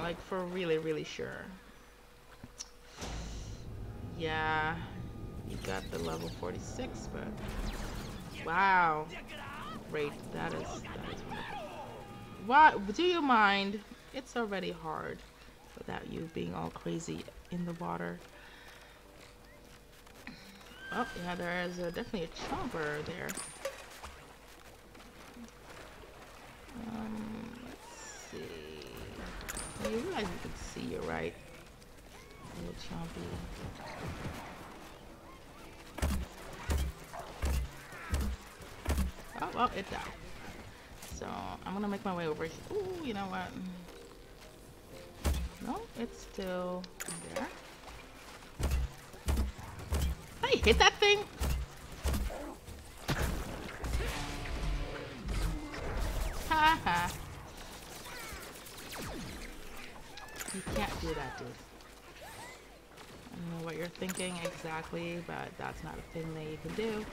Like for really, really sure. Yeah, you got the level 46, but wow. Great, that is wonderful. What do you mind? It's already hard without you being all crazy in the water. Oh yeah, there is definitely a chopper there. Let's see. You realize you can see, you're right. A little chompy. Oh, well, it died. So, I'm gonna make my way over here. Ooh, you know what? No, it's still there. Did I hit that thing? Ha ha. You can't do that, dude. I don't know what you're thinking exactly, but that's not a thing that you can do.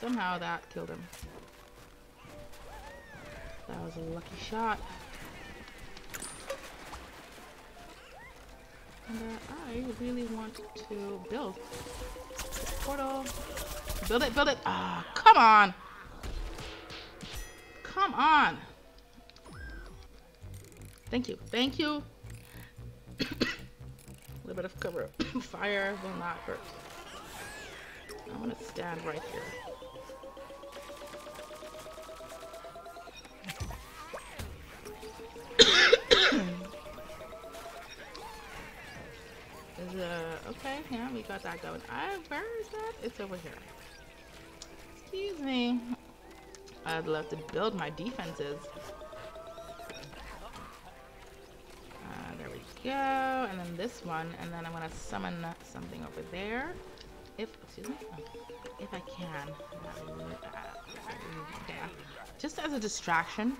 Somehow that killed him. That was a lucky shot. And I really want to build this portal. Build it. Ah, oh, come on. Thank you. A little bit of cover. Fire will not hurt. I want to stand right here. Okay, yeah, we got that going. Where is that? It's over here. Excuse me. I'd love to build my defenses. There we go. And then this one. And then I'm going to summon something over there. If I can. Yeah. Just as a distraction.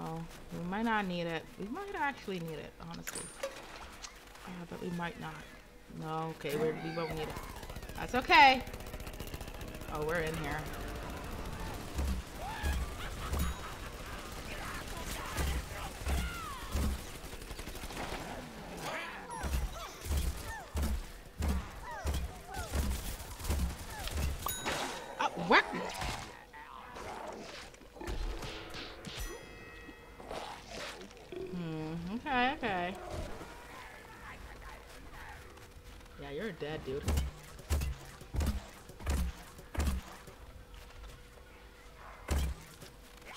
Oh, we might not need it. We might actually need it, honestly. But we might not. No, okay, we won't need it. That's okay. Oh, we're in here. What? Okay, okay. Yeah, you're dead, dude.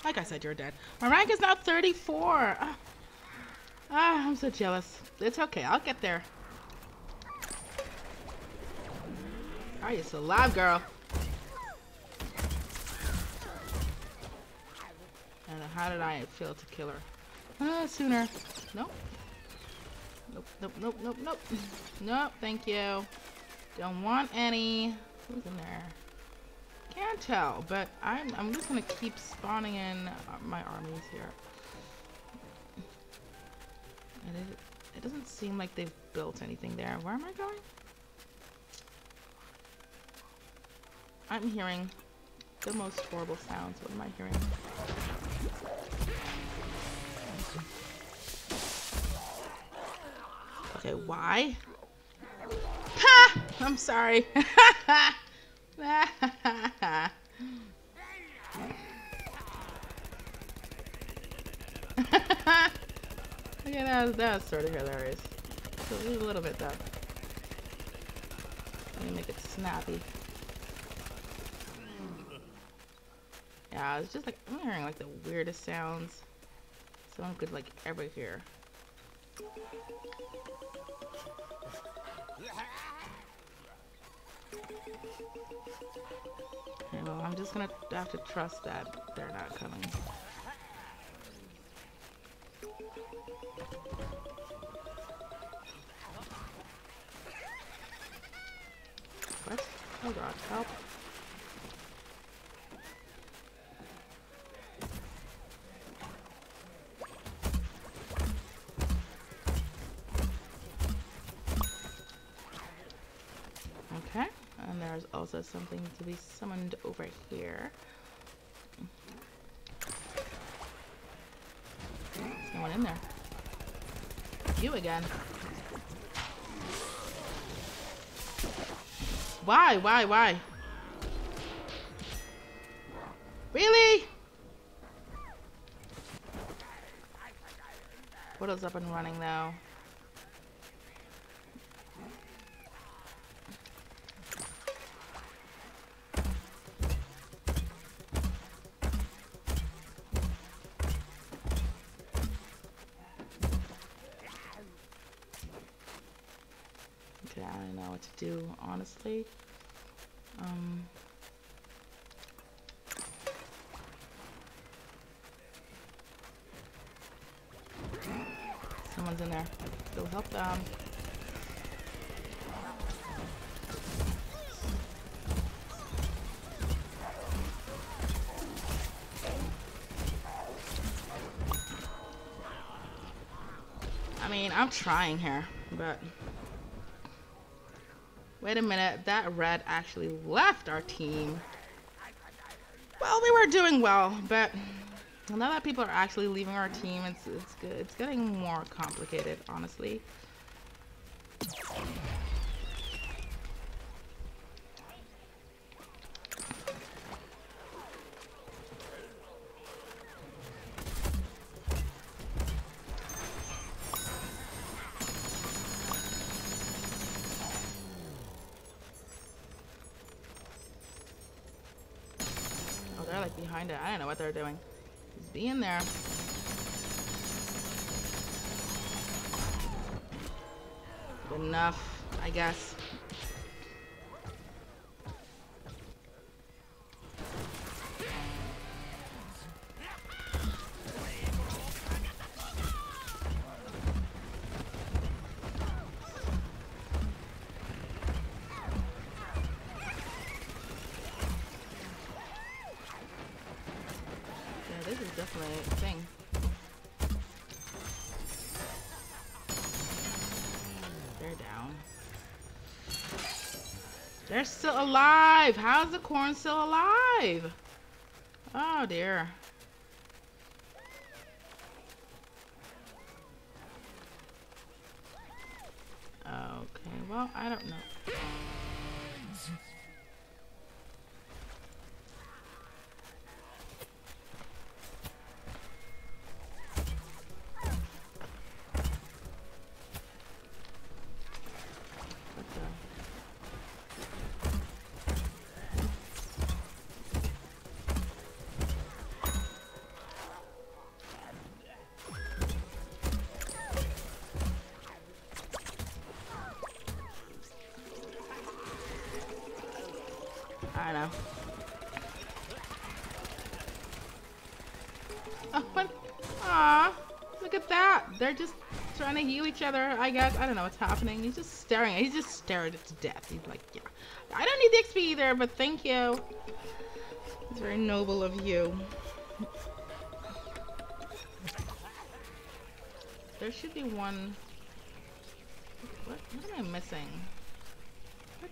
Like I said, you're dead. My rank is now 34. Ah, I'm so jealous. It's okay, I'll get there. Are you still alive, girl? And how did I fail to kill her? Sooner. Nope. Nope, nope, nope, nope, nope. Nope, thank you. Don't want any. Who's in there? Can't tell, but I'm just gonna keep spawning in my armies here. And it doesn't seem like they've built anything there. Where am I going? I'm hearing the most horrible sounds. What am I hearing? Okay, why? Ha! I'm sorry. Okay, that was sort of hilarious. So a little bit though. Let me make it snappy. Yeah, it's just like I'm hearing like the weirdest sounds. Someone could like ever hear. Okay, well, I'm just gonna have to trust that they're not coming. What? Oh god, help. Okay, and there's also something to be summoned over here. There's no one in there. You again. Why? Really? What is up and running now? Do honestly. Someone's in there. Go help them. I mean, I'm trying here, but. Wait a minute, that red actually left our team. Well, they were doing well, but now that people are actually leaving our team, it's good. It's getting more complicated, honestly. Behind it. I don't know what they're doing. Just be in there. Good enough, I guess. They're still alive. How's the corn still alive? Oh dear. Okay, well, I don't know. I know. Oh, but, aw, look at that. They're just trying to heal each other, I guess. I don't know what's happening. He's just staring. He's just staring it to death. He's like, yeah. I don't need the XP either, but thank you. It's very noble of you. There should be one. What am I missing? What?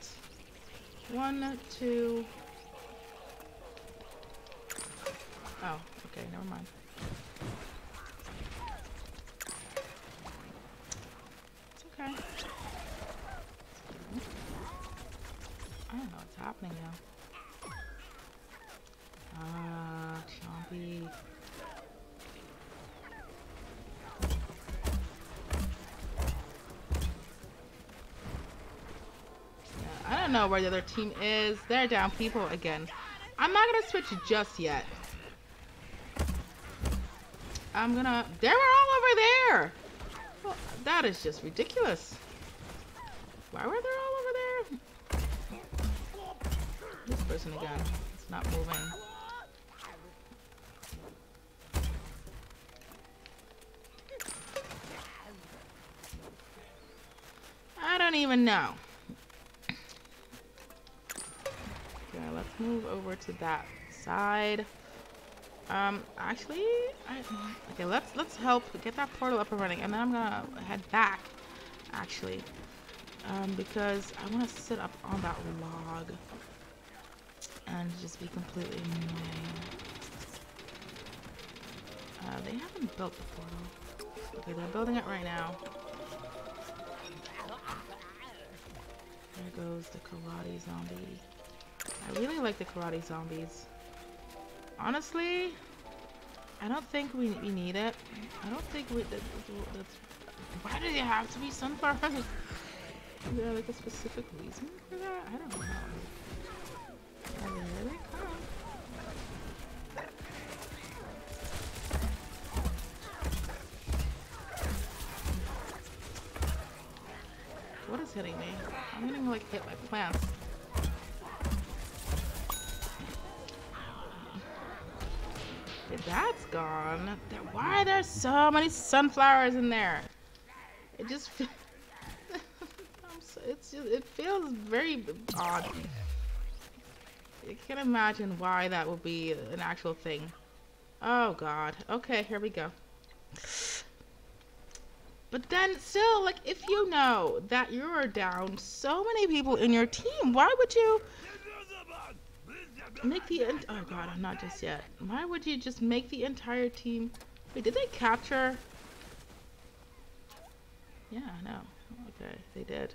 1, 2. Oh, okay, never mind. It's okay. I don't know what's happening now. Ah, Chompy. I don't know where the other team is. They're down people again. I'm not gonna switch just yet. I'm gonna. They were all over there. Well, that is just ridiculous. Why were they all over there? This person again. It's not moving. I don't even know. Let's move over to that side. Actually, okay. Let's help get that portal up and running, and then I'm gonna head back. Actually, because I want to sit up on that log and just be completely annoying. They haven't built the portal. Okay, they're building it right now. There goes the karate zombie. I really like the karate zombies. Honestly, I don't think we need it. I don't think we... why do they have to be sunflowers? Is there like a specific reason for that? I don't know. And there they come. What is hitting me? I'm gonna go, like, hit my plants. That's gone. Why are there so many sunflowers in there? It just it feels very odd. I can't imagine why that would be an actual thing. Oh god. Okay, here we go. But then still, like, if you know that you're down so many people in your team, why would you make the end? Oh god, I'm not just yet. Why would you just make the entire team? Wait, did they capture? Yeah, I know. Okay, they did.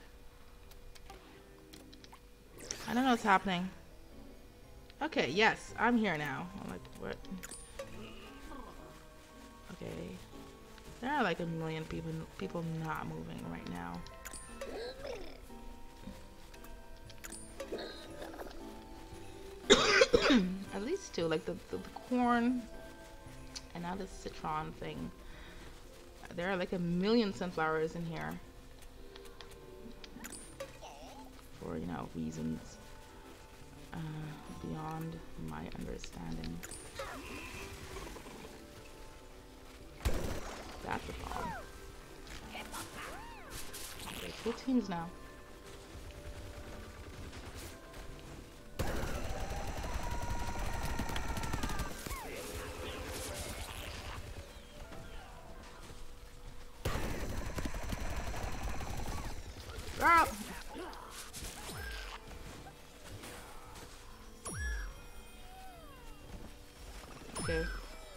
I don't know what's happening. Okay, yes, I'm here now. I'm like, what? Okay, there are like a million people not moving right now. At least two, like the corn and now this citron thing. There are like a million sunflowers in here for, you know, reasons beyond my understanding. That's a problem. Okay, 2 teams now. Okay,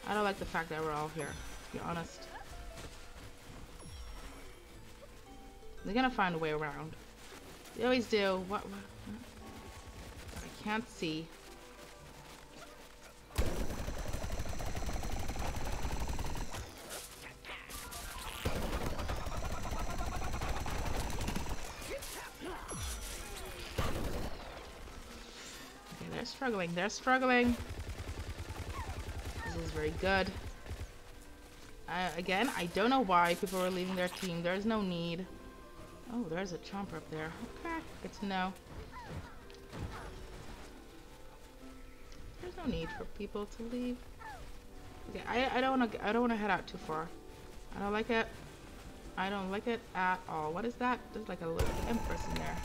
I don't like the fact that we're all here, to be honest. They're gonna find a way around. They always do. What? I can't see. They're struggling. This is very good. Again, I don't know why people are leaving their team. There's no need. Oh, there's a chomper up there. Okay, good to know. There's no need for people to leave. Okay, I don't wanna head out too far. I don't like it. I don't like it at all. What is that? There's like a little empress in there.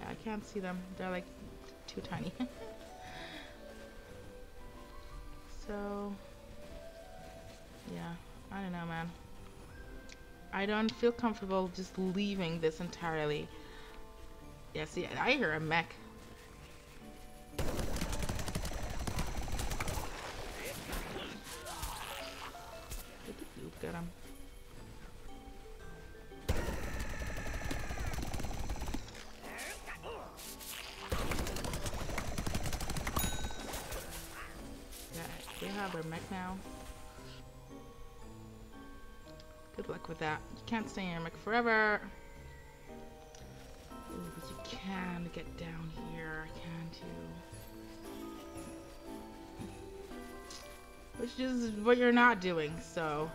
Yeah, I can't see them. They're like too tiny. So yeah, I don't know, man. I don't feel comfortable just leaving this entirely. Yeah, see, I hear a mech. Get him. Yeah, we have our mech now. Good luck with that. You can't stay in your mech forever. Ooh, but you can get down here, can't you? Which is what you're not doing, so.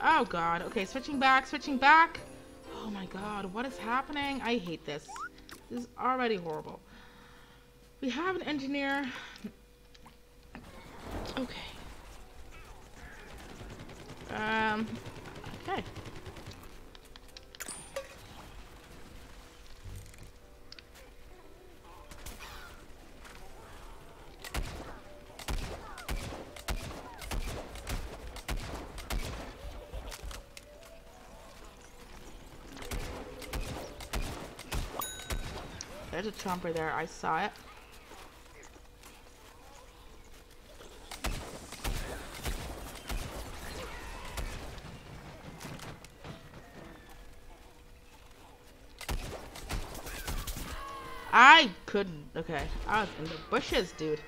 Oh god, okay, switching back. Oh my god, what is happening? I hate this. This is already horrible. We have an engineer. Okay. Okay. There's a chomper there, I saw it. I couldn't, okay. I was in the bushes, dude.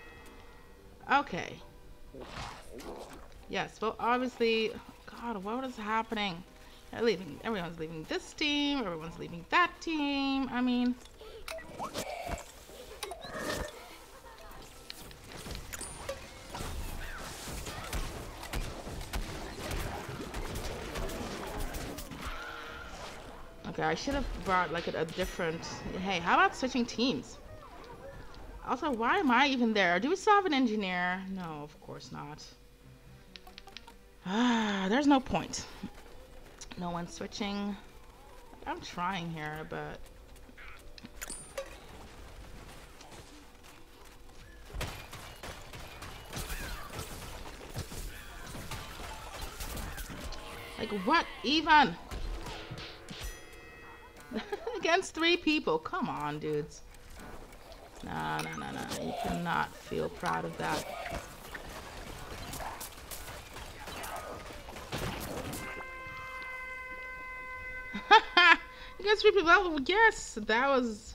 Okay. Yes, well obviously, god, what is happening? They're leaving, everyone's leaving this team, everyone's leaving that team, I mean. Okay, I should have brought like a different. Hey, how about switching teams? Also, why am I even there? Do we still have an engineer? No, of course not. Ah, there's no point. No one's switching. I'm trying here, but. Like, what even? Against 3 people. Come on, dudes. No. You cannot feel proud of that. Against 3 people. Oh, yes, that was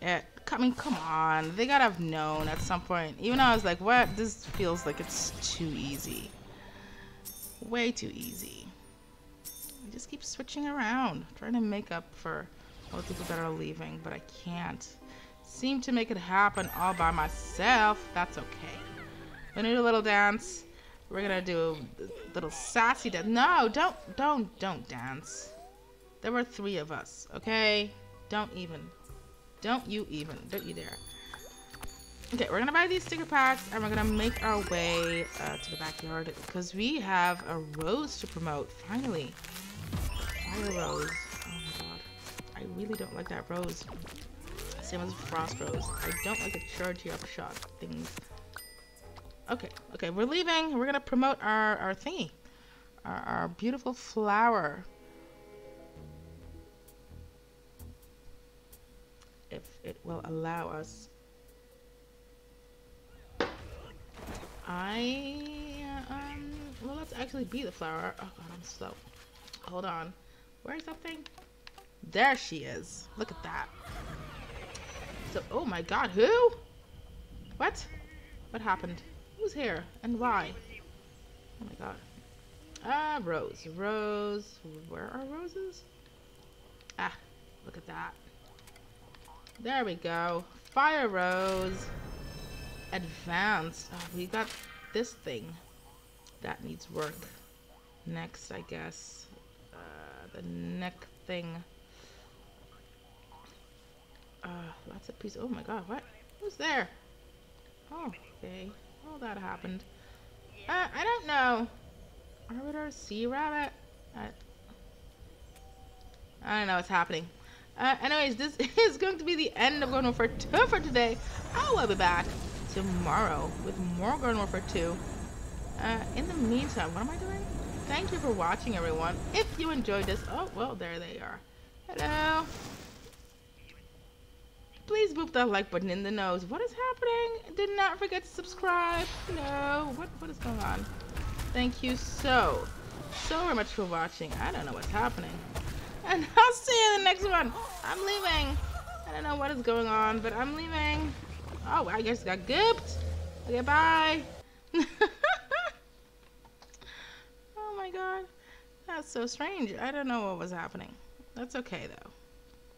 it. I mean, come on. They gotta have known at some point. Even though I was like, what? This feels like it's too easy. Way too easy. I just keep switching around, trying to make up for all the people that are leaving, but I can't seem to make it happen all by myself. That's okay. We need a little dance. We're gonna do a little sassy dance. No, don't dance. There were 3 of us, okay? Don't you dare. Okay, we're gonna buy these sticker packs and we're gonna make our way to the backyard because we have a rose to promote, finally. Fire rose. Oh my god. I really don't like that rose. Same as frost rose. I don't like the charity upshot things. Okay, we're leaving. We're gonna promote our thingy. Our beautiful flower. If it will allow us. Well, let's actually be the flower. Oh god, I'm slow. Hold on. Where is that thing? There she is. Look at that. So, oh my god, who? What? What happened? Who's here? And why? Oh my god. Rose. Rose. Where are roses? Ah, look at that. There we go. Fire rose. Advanced. Oh, we got this thing that needs work. Next, I guess. The neck thing. Lots of pieces. Oh my god, what? Who's there? Oh, okay. All that happened. I don't know. Arbiter, sea rabbit? I don't know what's happening. Anyways, this is going to be the end of Garden Warfare 2 for today. I will be back tomorrow with more Garden Warfare 2. In the meantime, what am I doing? Thank you for watching, everyone. If you enjoyed this... Oh, well, there they are. Hello. Please boop that like button in the nose. What is happening? Did not forget to subscribe. Hello. What is going on? Thank you so very much for watching. I don't know what's happening. And I'll see you in the next one. I'm leaving. I don't know what is going on, but I'm leaving. Oh, I just got gooped. Okay, bye. Oh my god. That's so strange. I don't know what was happening. That's okay though.